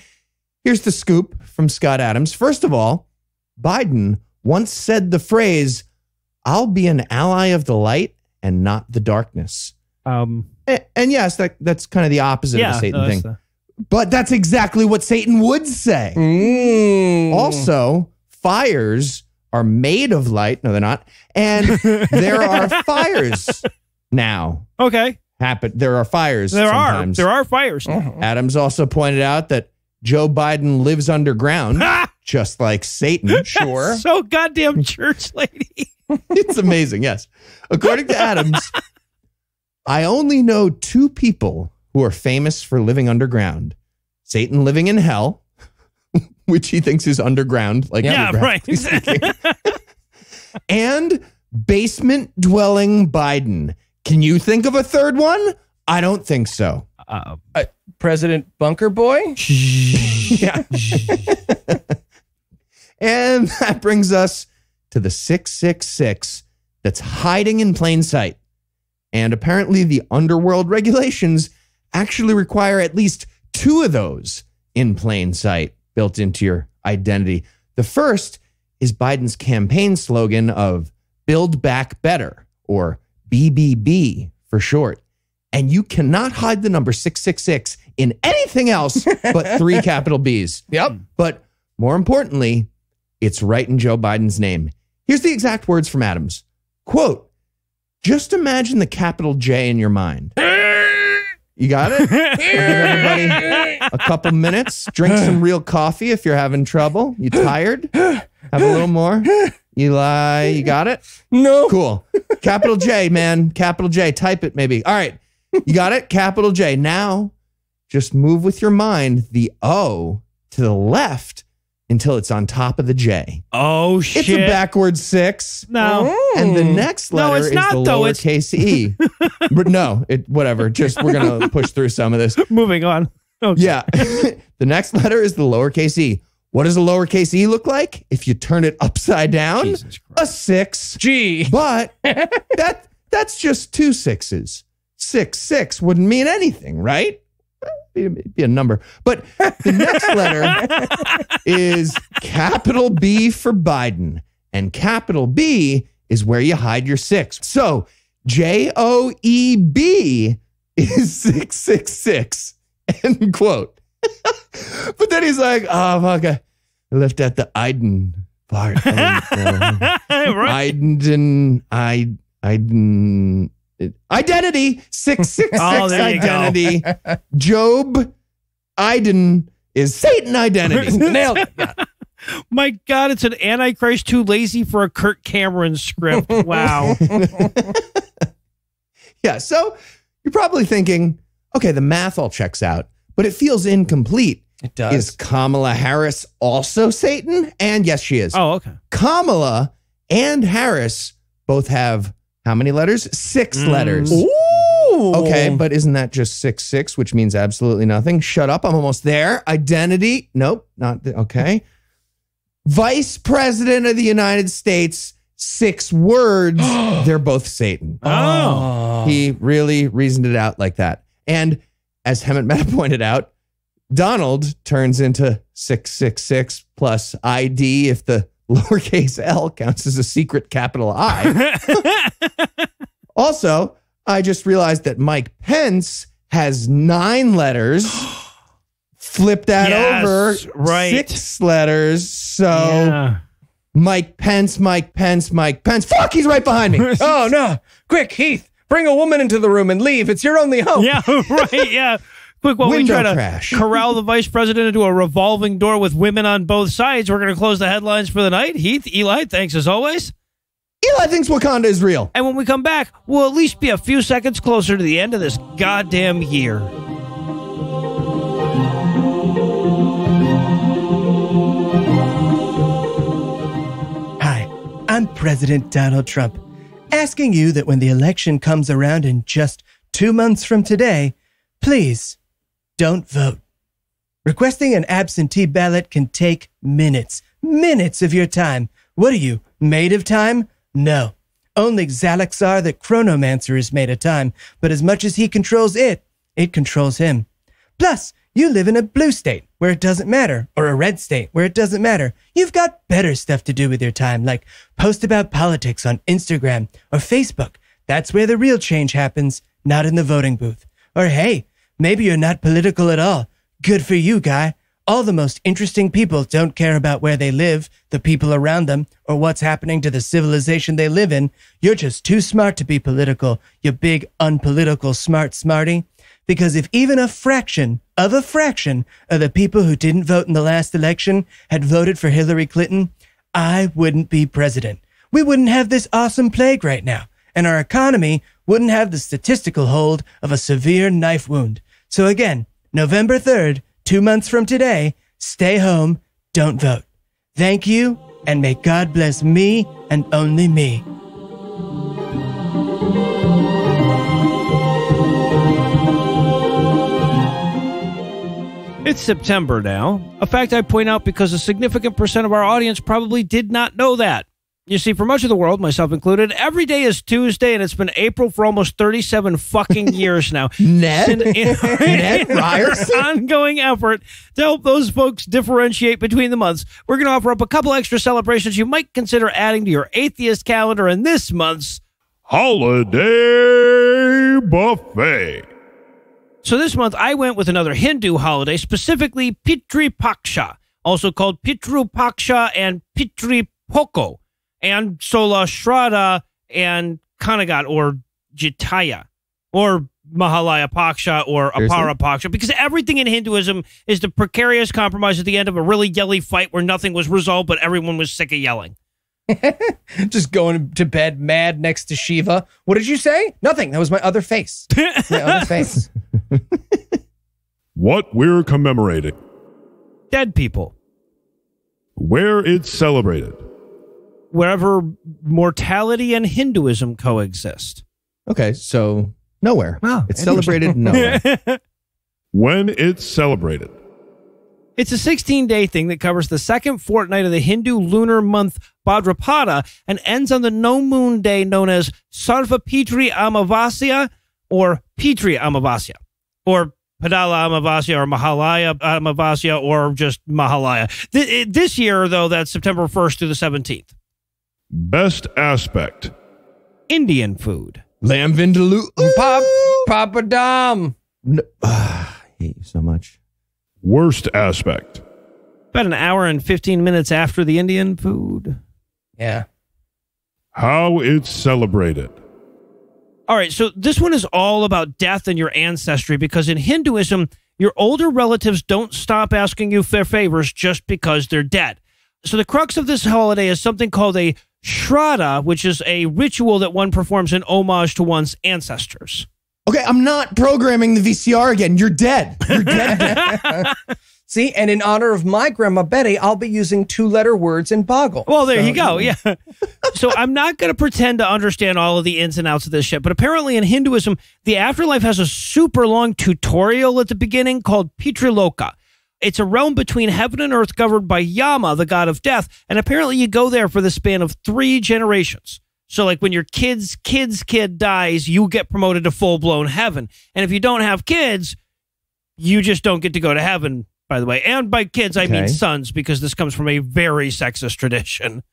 here's the scoop from Scott Adams. First of all, Biden once said the phrase, "I'll be an ally of the light and not the darkness." And yes, that's kind of the opposite of the Satan thing. But that's exactly what Satan would say. Also, fires are made of light. No, they're not. And there are fires now. Okay. There are fires. There sometimes. There are fires now. Adams also pointed out that Joe Biden lives underground, just like Satan. Sure. So goddamn church lady. It's amazing, yes. According to Adams, I only know two people who are famous for living underground. Satan living in hell, which he thinks is underground. Like underground, right. And basement-dwelling Biden. Can you think of a third one? I don't think so. President Bunker Boy? Yeah. And that brings us to the 666 that's hiding in plain sight. And apparently the underworld regulations actually require at least two of those in plain sight built into your identity. The first is Biden's campaign slogan of Build Back Better, or BBB for short. And you cannot hide the number 666 in anything else but three capital B's. Yep. But more importantly, it's right in Joe Biden's name. Here's the exact words from Adams. Quote, just imagine the capital J in your mind. You got it? Give everybody a couple minutes. Drink some real coffee if you're having trouble. You tired? Have a little more. Eli, you got it? No. Cool. Capital J, man. Capital J. Type it maybe. All right. You got it? Capital J. Now, just move with your mind the O to the left until it's on top of the J. Oh, shit. It's a backwards six. No. And the next letter is not, the lowercase E. But no, whatever. Just we're going to push through some of this. Moving on. Okay. Yeah. The next letter is the lowercase E. What does a lowercase e look like? If you turn it upside down, a 6. Gee. But that's just 2 6s. 6 6 wouldn't mean anything, right? It'd be a number. But the next letter is capital B for Biden. And capital B is where you hide your 6. So J-O-E-B is 666, end quote. But then he's like, oh, fuck, I left out the Iden part. Iden. Identity, 666 oh, identity. Go. Job Iden is Satan identity. Nailed it. My God, it's an Antichrist too lazy for a Kirk Cameron script. Wow. Yeah, so you're probably thinking, okay, the math all checks out, but it feels incomplete. It does. Is Kamala Harris also Satan? And yes, she is. Oh, okay. Kamala and Harris both have how many letters? 6 letters. Ooh. Okay, but isn't that just 6 6, which means absolutely nothing? Shut up, I'm almost there. Identity, nope, not, okay. Vice President of the United States, 6 words. They're both Satan. Oh. He really reasoned it out like that. And as Hemant Mehta pointed out, Donald turns into 666 plus ID if the lowercase l counts as a secret capital I. Also, I just realized that Mike Pence has 9 letters. Flip that over, right. 6 letters. So Mike Pence, Mike Pence, Mike Pence. Fuck, he's right behind me. Oh, no. Quick, Heath, bring a woman into the room and leave. It's your only hope. Yeah, right. Yeah. Quick, while we try to corral the vice president into a revolving door with women on both sides, we're going to close the headlines for the night. Heath, Eli, thanks as always. Eli thinks Wakanda is real. And when we come back, we'll at least be a few seconds closer to the end of this goddamn year. I'm President Donald Trump, asking you that when the election comes around in just 2 months from today, please don't vote. Requesting an absentee ballot can take minutes, minutes of your time. What are you, made of time? No. Only Zalaxar the Chronomancer is made of time, but as much as he controls it, it controls him. Plus, you live in a blue state where it doesn't matter, or a red state where it doesn't matter. You've got better stuff to do with your time, like post about politics on Instagram or Facebook. That's where the real change happens, not in the voting booth. Or hey, maybe you're not political at all. Good for you, guy. All the most interesting people don't care about where they live, the people around them, or what's happening to the civilization they live in. You're just too smart to be political, you big unpolitical smart smarty. Because if even a fraction of the people who didn't vote in the last election had voted for Hillary Clinton, I wouldn't be president. We wouldn't have this awesome plague right now, and our economy wouldn't have the statistical hold of a severe knife wound. So again, November 3rd, 2 months from today, stay home, don't vote. Thank you, and may God bless me and only me. It's September now, a fact I point out because a significant percent of our audience probably did not know that. You see, for much of the world, myself included, every day is Tuesday, and it's been April for almost 37 fucking years now. Ned Ryerson? Our ongoing effort to help those folks differentiate between the months, we're going to offer up a couple extra celebrations you might consider adding to your atheist calendar in this month's Holiday Buffet. So this month, I went with another Hindu holiday, specifically Pitri Paksha, also called Pitru Paksha and Pitri Poko, and Sola Shraddha and Kanagat or Jitaya or Mahalaya Paksha or Apara Paksha, because everything in Hinduism is the precarious compromise at the end of a really yelly fight where nothing was resolved, but everyone was sick of yelling. Just going to bed mad next to Shiva. What did you say? Nothing. That was my other face. My other face. What we're commemorating. Dead people. Where it's celebrated. Wherever mortality and Hinduism coexist. Okay, so nowhere. Wow, it's celebrated nowhere. When it's celebrated. It's a 16-day thing that covers the second fortnight of the Hindu lunar month Bhadrapada and ends on the no-moon day known as Sarvapitri Amavasya or Pitri Amavasya or Padala Amavasya or Mahalaya Amavasya or just Mahalaya. This year, though, that's September 1st through the 17th. Best aspect. Indian food. Lamb vindaloo. Papadam. No, I hate you so much. Worst aspect. About an hour and 15 minutes after the Indian food. Yeah. How it's celebrated. All right, so this one is all about death and your ancestry because in Hinduism, your older relatives don't stop asking you for favors just because they're dead. So the crux of this holiday is something called a Shraddha, which is a ritual that one performs in homage to one's ancestors. Okay, I'm not programming the VCR again. You're dead. You're dead. See, and in honor of my grandma Betty, I'll be using two-letter words in Boggle. Well, there you go. Yeah. So I'm not going to pretend to understand all of the ins and outs of this shit, but apparently in Hinduism, the afterlife has a super long tutorial at the beginning called Pitriloka. It's a realm between heaven and earth governed by Yama, the god of death, and apparently you go there for the span of 3 generations. So like when your kid's kid dies, you get promoted to full-blown heaven. And if you don't have kids, you just don't get to go to heaven, by the way. And by kids, I mean sons, because this comes from a very sexist tradition.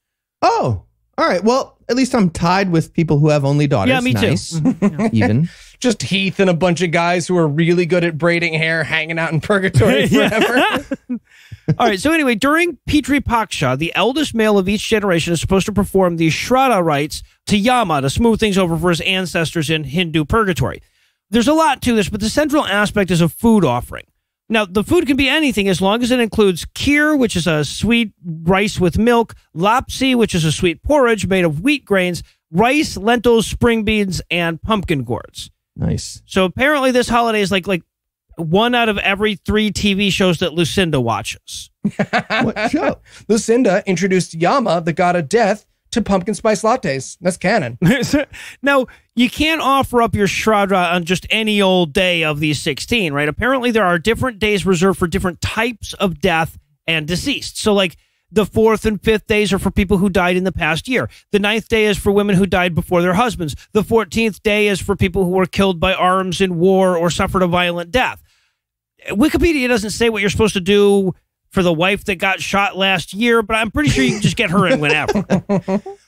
Oh, all right. Well, at least I'm tied with people who have only daughters. Yeah, me too. Even. Just Heath and a bunch of guys who are really good at braiding hair hanging out in purgatory forever. All right, so anyway, during Pitri Paksha, the eldest male of each generation is supposed to perform the Shraddha rites to Yama to smooth things over for his ancestors in Hindu purgatory. There's a lot to this, but the central aspect is a food offering. Now, the food can be anything as long as it includes kheer, which is a sweet rice with milk, lapsi, which is a sweet porridge made of wheat grains, rice, lentils, spring beans, and pumpkin gourds. Nice. So apparently this holiday is like one out of every 3 TV shows that Lucinda watches. What show? Lucinda introduced Yama, the god of death, to pumpkin spice lattes. That's canon. Now, you can't offer up your Shraddha on just any old day of these 16, right? Apparently there are different days reserved for different types of death and deceased. So like the 4th and 5th days are for people who died in the past year. The 9th day is for women who died before their husbands. The 14th day is for people who were killed by arms in war or suffered a violent death. Wikipedia doesn't say what you're supposed to do for the wife that got shot last year, but I'm pretty sure you can just get her in whenever.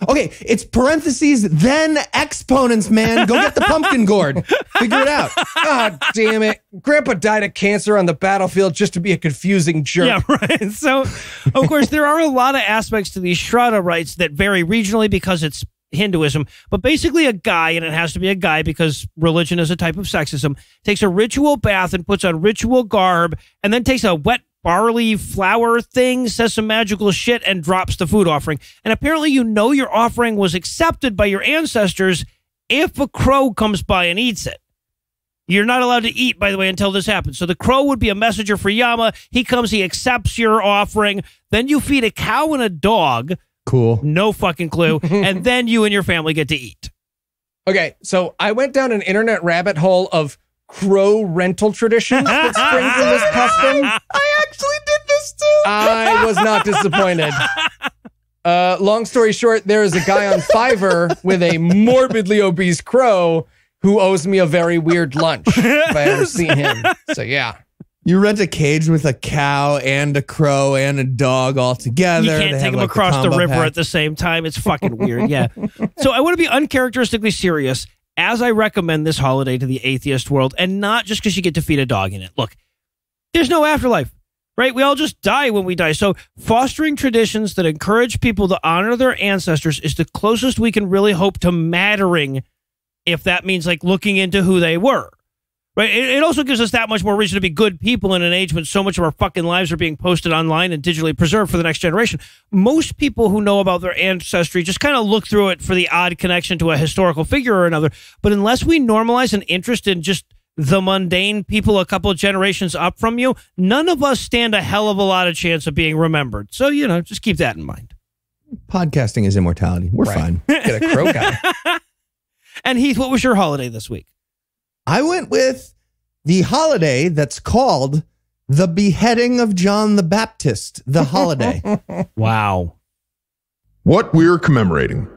Okay, it's parentheses, then exponents, man. Go get the pumpkin gourd. Figure it out. God damn it. Grandpa died of cancer on the battlefield just to be a confusing jerk. Yeah, right. So, of course, there are a lot of aspects to these Shraddha rites that vary regionally because it's Hinduism, but basically a guy, and it has to be a guy because religion is a type of sexism, takes a ritual bath and puts on ritual garb and then takes a wet barley flour thing, says some magical shit, and drops the food offering. And apparently you know your offering was accepted by your ancestors if a crow comes by and eats it. You're not allowed to eat, by the way, until this happens. So the crow would be a messenger for Yama. He comes, he accepts your offering. Then you feed a cow and a dog. Cool. No fucking clue. And then you and your family get to eat. Okay, so I went down an internet rabbit hole of crow rental traditions that springs from this custom. I actually did this too. I was not disappointed. Long story short, there is a guy on Fiverr with a morbidly obese crow who owes me a very weird lunch if I ever see him. So yeah. You rent a cage with a cow and a crow and a dog all together. You can't take them across the river at the same time. It's fucking weird. Yeah. So I want to be uncharacteristically serious as I recommend this holiday to the atheist world, and not just because you get to feed a dog in it. Look, there's no afterlife, right? We all just die when we die. So fostering traditions that encourage people to honor their ancestors is the closest we can really hope to mattering, if that means like looking into who they were, right? It also gives us that much more reason to be good people in an age when so much of our fucking lives are being posted online and digitally preserved for the next generation. Most people who know about their ancestry just kind of look through it for the odd connection to a historical figure or another. But unless we normalize an interest in just the mundane people a couple of generations up from you, none of us stand a hell of a lot of chance of being remembered. So, you know, just keep that in mind. Podcasting is immortality. We're fine. Get a crow guy. And Heath, what was your holiday this week? I went with the holiday that's called The Beheading of John the Baptist, the holiday. Wow. What we're commemorating.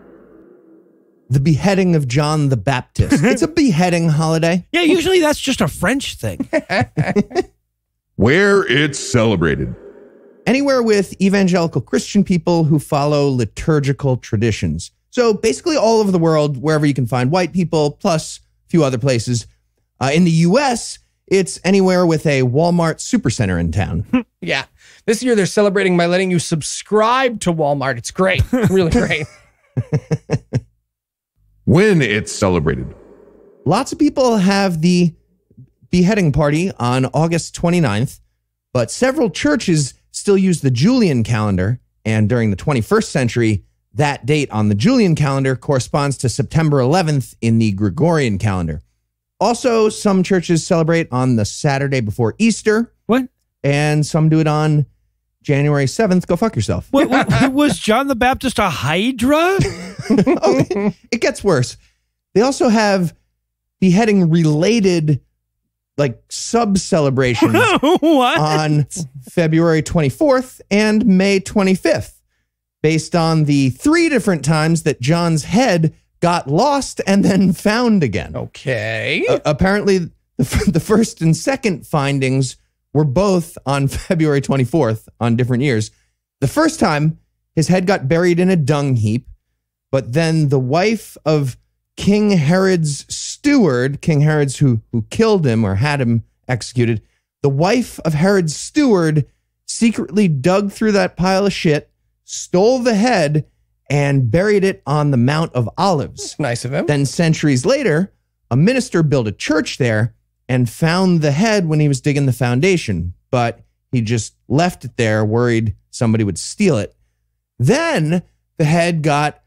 The Beheading of John the Baptist. It's a beheading holiday. Yeah, usually that's just a French thing. Where it's celebrated. Anywhere with evangelical Christian people who follow liturgical traditions. So basically all over the world, wherever you can find white people, plus a few other places. In the U.S., it's anywhere with a Walmart supercenter in town. Yeah. This year they're celebrating by letting you subscribe to Walmart. It's great. Really great. When it's celebrated. Lots of people have the beheading party on August 29th, but several churches still use the Julian calendar. And during the 21st century, that date on the Julian calendar corresponds to September 11th in the Gregorian calendar. Also, some churches celebrate on the Saturday before Easter. What? And some do it on January 7th. Go fuck yourself. What, was John the Baptist a Hydra? Okay. It gets worse. They also have beheading related, like, sub-celebrations on February 24th and May 25th, based on the 3 different times that John's head got lost and then found again. Okay. Apparently, the first and second findings were both on February 24th on different years. The first time, his head got buried in a dung heap, but then the wife of King Herod's steward, King Herod's who killed him or had him executed, the wife of Herod's steward secretly dug through that pile of shit, stole the head, and buried it on the Mount of Olives. That's nice of him. Then centuries later, a minister built a church there and found the head when he was digging the foundation, but he just left it there, worried somebody would steal it. Then the head got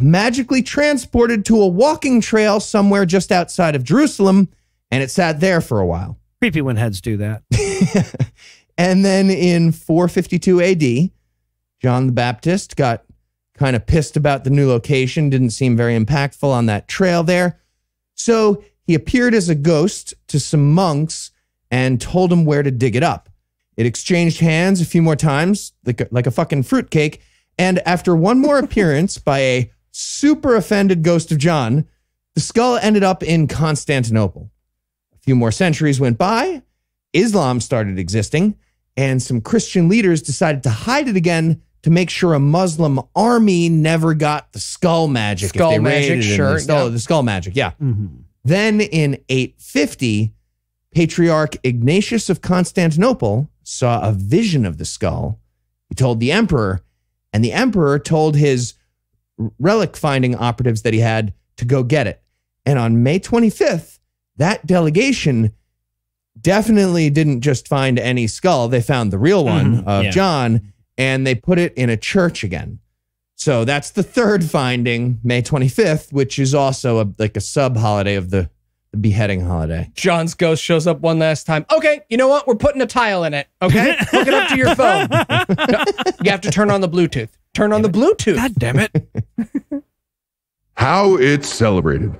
magically transported to a walking trail somewhere just outside of Jerusalem, and it sat there for a while. Creepy when heads do that. And then in 452 AD, John the Baptist got kind of pissed about the new location, didn't seem very impactful on that trail there. So he appeared as a ghost to some monks and told them where to dig it up. It exchanged hands a few more times, like a fucking fruitcake. And after one more appearance by a super offended ghost of John, the skull ended up in Constantinople. A few more centuries went by, Islam started existing, and some Christian leaders decided to hide it again to make sure a Muslim army never got the skull magic. Skull magic, sure. The skull magic, yeah. Mm-hmm. Then in 850, Patriarch Ignatius of Constantinople saw a vision of the skull. He told the emperor, and the emperor told his relic-finding operatives that he had to go get it. And on May 25th, that delegation definitely didn't just find any skull. They found the real one of John, and they put it in a church again. So that's the third finding, May 25th, which is also like a sub-holiday of the beheading holiday. John's ghost shows up one last time. Okay, you know what? We're putting a tile in it, okay? Hook it up to your phone. No, you have to turn on the Bluetooth. Turn on the Bluetooth. God damn it. How it's celebrated.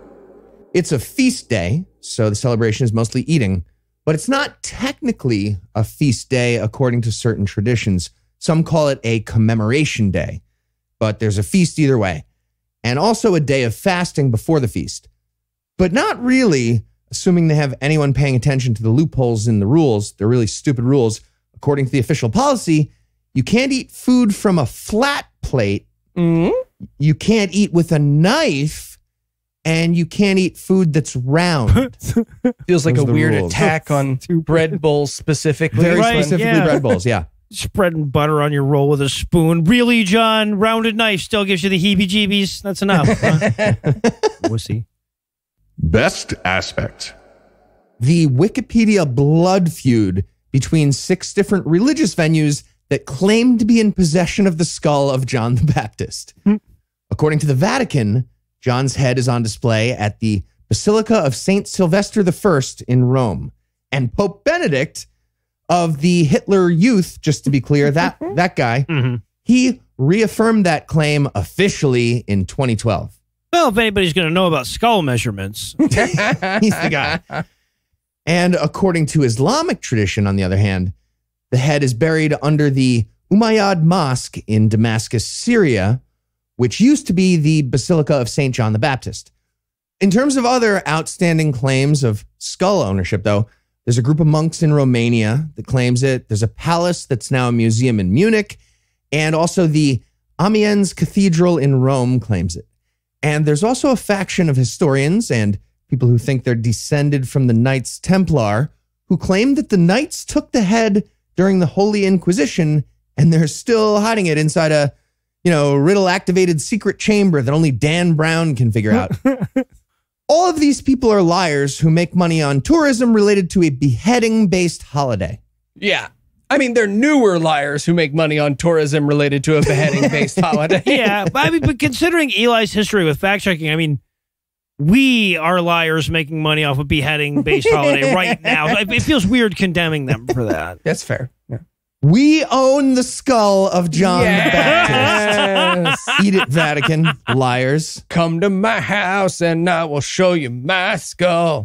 It's a feast day, so the celebration is mostly eating. But it's not technically a feast day according to certain traditions. Some call it a commemoration day, but there's a feast either way. And also a day of fasting before the feast. But not really, assuming they have anyone paying attention to the loopholes in the rules. They're really stupid rules. According to the official policy, you can't eat food from a flat plate. Mm-hmm. You can't eat with a knife. And you can't eat food that's round. Feels like a weird attack on bread bowls specifically. Very specifically, bread bowls, yeah. Spreading butter on your roll with a spoon. Really, John? Rounded knife still gives you the heebie-jeebies. That's enough. Huh? We'll see. Best aspect. The Wikipedia blood feud between 6 different religious venues that claim to be in possession of the skull of John the Baptist. According to the Vatican, John's head is on display at the Basilica of St. Sylvester I in Rome. And Pope Benedict of the Hitler Youth, just to be clear, that guy, he reaffirmed that claim officially in 2012. Well, if anybody's going to know about skull measurements. He's the guy. And according to Islamic tradition, on the other hand, the head is buried under the Umayyad Mosque in Damascus, Syria, which used to be the Basilica of St. John the Baptist. In terms of other outstanding claims of skull ownership, though, there's a group of monks in Romania that claims it. There's a palace that's now a museum in Munich, and also the Amiens Cathedral in Rome claims it. And there's also a faction of historians and people who think they're descended from the Knights Templar who claim that the Knights took the head during the Holy Inquisition, and they're still hiding it inside a, you know, riddle-activated secret chamber that only Dan Brown can figure out. All of these people are liars who make money on tourism related to a beheading-based holiday. Yeah. I mean, they're newer liars who make money on tourism related to a beheading-based holiday. Yeah. But I mean, but considering Eli's history with fact-checking, I mean, we are liars making money off a beheading-based holiday right now. It feels weird condemning them for that. That's fair. Yeah. We own the skull of John the Baptist. Eat it, Vatican. Liars. Come to my house and I will show you my skull.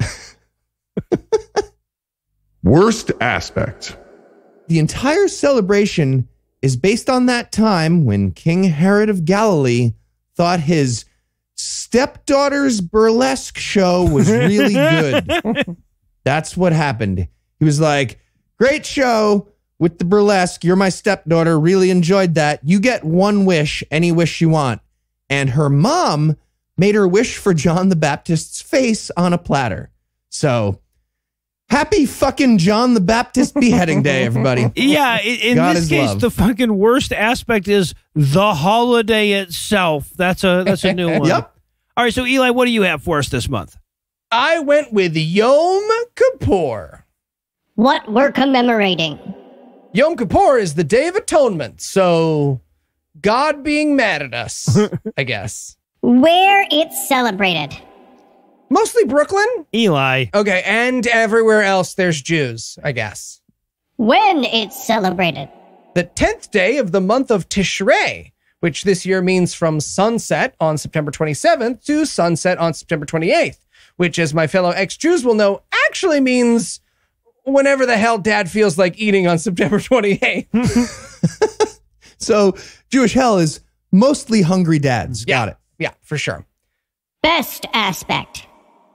Worst aspect. The entire celebration is based on that time when King Herod of Galilee thought his stepdaughter's burlesque show was really good. That's what happened. He was like, great show. With the burlesque, you're my stepdaughter, really enjoyed that. You get one wish, any wish you want. And her mom made her wish for John the Baptist's face on a platter. So, happy fucking John the Baptist beheading day, everybody. Yeah, in this case, the fucking worst aspect is the holiday itself. That's a new one. Yep. All right, so Eli, what do you have for us this month? I went with Yom Kippur. What we're commemorating. Yom Kippur is the Day of Atonement, so God being mad at us, I guess. Where it's celebrated. Mostly Brooklyn. Eli. Okay, and everywhere else there's Jews, I guess. When it's celebrated. The 10th day of the month of Tishrei, which this year means from sunset on September 27th to sunset on September 28th, which, as my fellow ex-Jews will know, actually means whenever the hell dad feels like eating on September 28th. So Jewish hell is mostly hungry dads. Yeah. Got it. Yeah, for sure. Best aspect.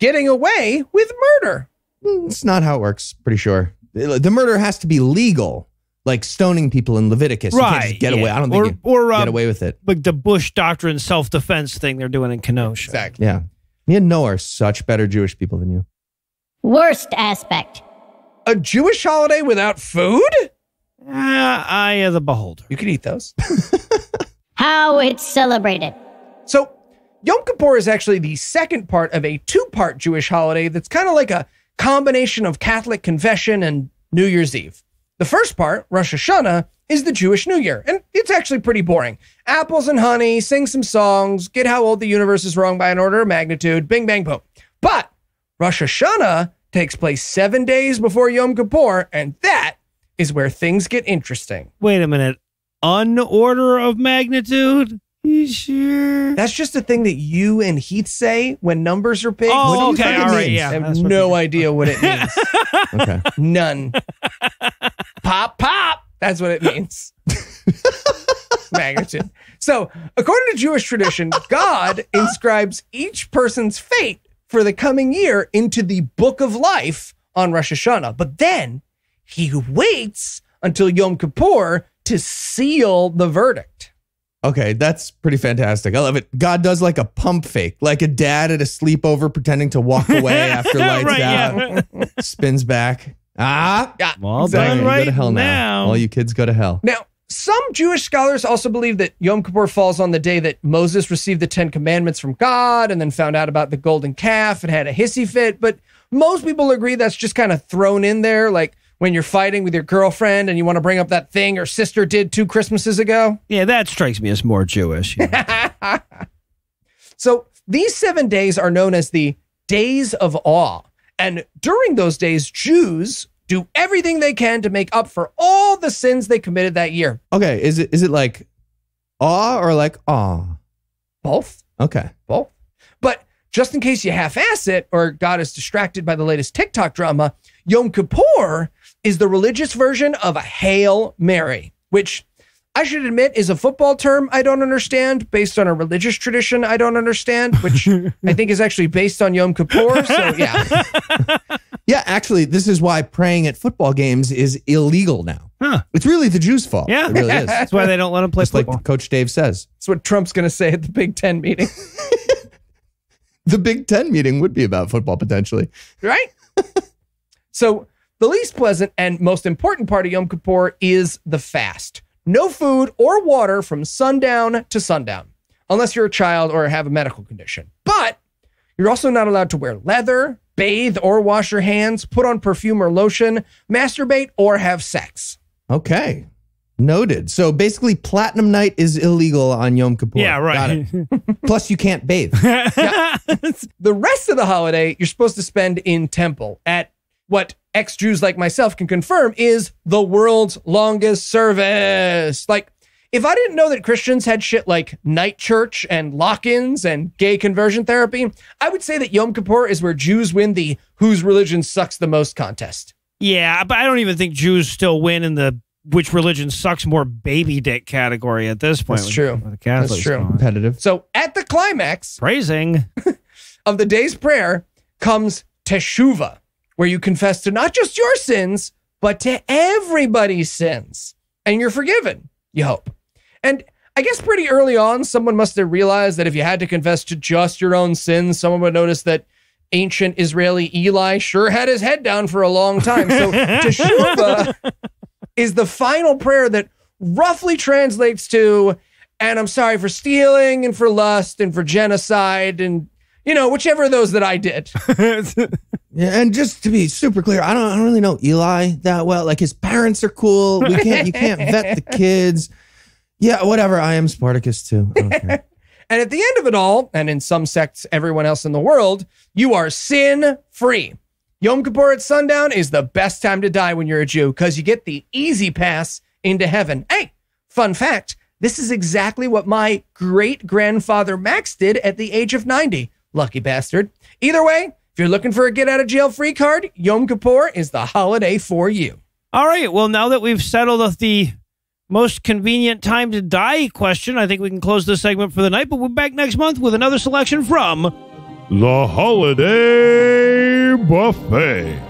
Getting away with murder. It's not how it works, pretty sure. The murder has to be legal, like stoning people in Leviticus. Right. You can't just get away. I don't think you get away with it. Like the Bush Doctrine self-defense thing they're doing in Kenosha. Exactly. Yeah. Me and Noah are such better Jewish people than you. Worst aspect. A Jewish holiday without food? Eye of the beholder. You can eat those. How it's celebrated. So, Yom Kippur is actually the second part of a two-part Jewish holiday that's kind of like a combination of Catholic Confession and New Year's Eve. The first part, Rosh Hashanah, is the Jewish New Year, and it's actually pretty boring. Apples and honey, sing some songs, get how old the universe is wrong by an order of magnitude, bing, bang, boom. But Rosh Hashanah takes place 7 days before Yom Kippur, and that is where things get interesting. Wait a minute. An order of magnitude? You sure? That's just a thing that you and Heath say when numbers are big. Oh, okay. All right, yeah. I have no idea what it means. Okay. None. Pop, pop. That's what it means. Magnitude. So, according to Jewish tradition, God inscribes each person's fate for the coming year into the Book of Life on Rosh Hashanah. But then he waits until Yom Kippur to seal the verdict. Okay, that's pretty fantastic. I love it. God does like a pump fake, like a dad at a sleepover pretending to walk away after lights right, out, yeah. Spins back. Ah, yeah. All exactly. Done right you go to hell now. All you kids go to hell. Now, some Jewish scholars also believe that Yom Kippur falls on the day that Moses received the Ten Commandments from God and then found out about the golden calf and had a hissy fit. But most people agree that's just kind of thrown in there, like when you're fighting with your girlfriend and you want to bring up that thing your sister did 2 Christmases ago. Yeah, that strikes me as more Jewish. You know? So these 7 days are known as the Days of Awe. And during those days, Jews do everything they can to make up for all the sins they committed that year. Okay, is it like awe or like aw? Both. Okay. Both. But just in case you half-ass it or God is distracted by the latest TikTok drama, Yom Kippur is the religious version of a Hail Mary, which I should admit is a football term I don't understand, based on a religious tradition I don't understand, which I think is actually based on Yom Kippur. So yeah. Yeah, actually, this is why praying at football games is illegal now. Huh. It's really the Jews' fault. Yeah, it really is. That's why they don't let them play football. Like Coach Dave says. That's what Trump's going to say at the Big Ten meeting. The Big Ten meeting would be about football, potentially. Right? So the least pleasant and most important part of Yom Kippur is the fast. No food or water from sundown to sundown, unless you're a child or have a medical condition. But you're also not allowed to wear leather, bathe or wash your hands, put on perfume or lotion, masturbate or have sex. Okay. Noted. So basically, Platinum Night is illegal on Yom Kippur. Yeah, right. Got it. Plus, you can't bathe. Yeah. The rest of the holiday, you're supposed to spend in temple at what ex-Jews like myself can confirm is the world's longest service. Like, if I didn't know that Christians had shit like night church and lock-ins and gay conversion therapy, I would say that Yom Kippur is where Jews win the whose religion sucks the most contest. Yeah, but I don't even think Jews still win in the which religion sucks more baby dick category at this point. That's true. The Catholics. That's true. Competitive. So at the climax of the day's prayer comes Teshuvah, where you confess to not just your sins, but to everybody's sins. And you're forgiven, you hope. And I guess pretty early on, someone must have realized that if you had to confess to just your own sins, someone would notice that ancient Israeli Eli sure had his head down for a long time. So Teshuvah is the final prayer that roughly translates to, and I'm sorry for stealing and for lust and for genocide and, you know, whichever of those that I did. Yeah, and just to be super clear, I don't really know Eli that well. Like, his parents are cool. You can't vet the kids. Yeah, whatever. I am Spartacus too. Okay. And at the end of it all, and in some sects, everyone else in the world, you are sin-free. Yom Kippur at sundown is the best time to die when you're a Jew, because you get the easy pass into heaven. Hey, fun fact, this is exactly what my great-grandfather Max did at the age of 90. Lucky bastard. Either way, if you're looking for a get-out-of-jail-free card, Yom Kippur is the holiday for you. All right. Well, now that we've settled the most convenient time to die question, I think we can close this segment for the night, but we're back next month with another selection from The Holiday Buffet.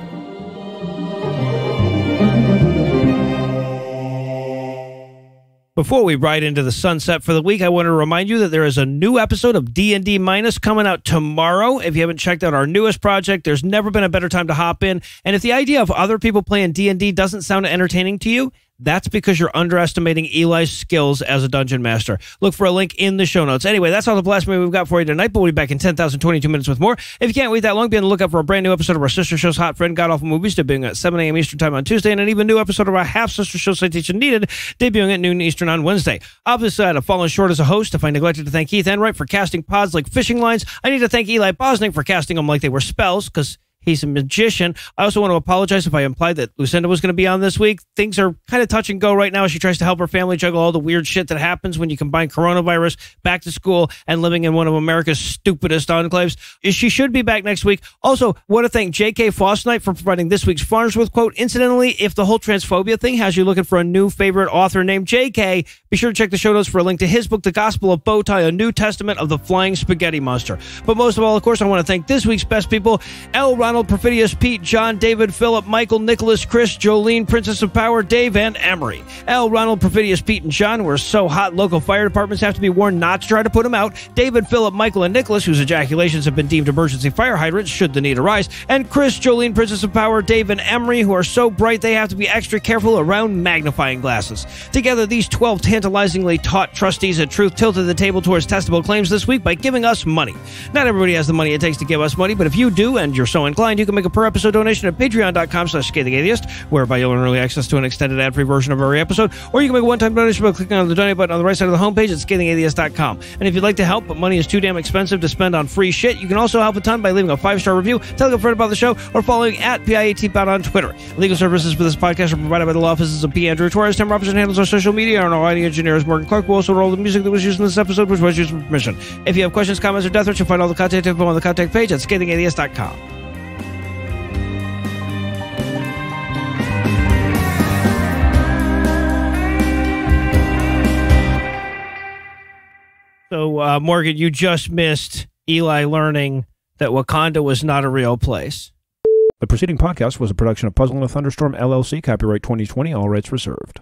Before we ride into the sunset for the week, I want to remind you that there is a new episode of D&D Minus coming out tomorrow. If you haven't checked out our newest project, there's never been a better time to hop in. And if the idea of other people playing D&D doesn't sound entertaining to you, that's because you're underestimating Eli's skills as a dungeon master. Look for a link in the show notes. Anyway, that's all the blasphemy we've got for you tonight, but we'll be back in 10,022 minutes with more. If you can't wait that long, be on the lookout for a brand new episode of our sister show's Hot Friend God Awful Movies, debuting at 7 a.m. Eastern Time on Tuesday, and an even new episode of our half-sister show Citation Needed, debuting at noon Eastern on Wednesday. Obviously, I'd have fallen short as a host if I neglected to thank Keith Enright for casting pods like fishing lines. I need to thank Eli Bosnick for casting them like they were spells, because he's a magician. I also want to apologize if I implied that Lucinda was going to be on this week. Things are kind of touch and go right now as she tries to help her family juggle all the weird shit that happens when you combine coronavirus, back to school, and living in one of America's stupidest enclaves. She should be back next week. Also, want to thank J.K. Fosnight for providing this week's Farnsworth quote. Incidentally, if the whole transphobia thing has you looking for a new favorite author named J.K., be sure to check the show notes for a link to his book, The Gospel of Bowtie, A New Testament of the Flying Spaghetti Monster. But most of all, of course, I want to thank this week's best people, L. Ron, Donald, Perfidious, Pete, John, David, Philip, Michael, Nicholas, Chris, Jolene, Princess of Power, Dave, and Emery. L. Ronald, Perfidious, Pete, and John were so hot local fire departments have to be warned not to try to put them out. David, Philip, Michael, and Nicholas, whose ejaculations have been deemed emergency fire hydrants should the need arise. And Chris, Jolene, Princess of Power, Dave, and Emery, who are so bright they have to be extra careful around magnifying glasses. Together, these 12 tantalizingly taught trustees of truth tilted the table towards testable claims this week by giving us money. Not everybody has the money it takes to give us money, but if you do and you're so inclined, you can make a per-episode donation at patreon.com/scathing atheist, whereby you'll earn early access to an extended ad-free version of every episode, or you can make a one-time donation by clicking on the donate button on the right side of the homepage at scathingatheist.com. And if you'd like to help, but money is too damn expensive to spend on free shit, you can also help a ton by leaving a 5-star review, telling a friend about the show, or following at PIATpod on Twitter. Legal services for this podcast are provided by the law offices of P. Andrew Torres. Tim Robinson handles our social media, and our audio engineer is Morgan Clark. We'll also roll the music that was used in this episode, which was used with permission. If you have questions, comments, or death threats, you'll find all the contact info on the contact page at scathingatheist.com. So, Morgan, you just missed Eli learning that Wakanda was not a real place. The preceding podcast was a production of Puzzle and a Thunderstorm, LLC, copyright 2020, all rights reserved.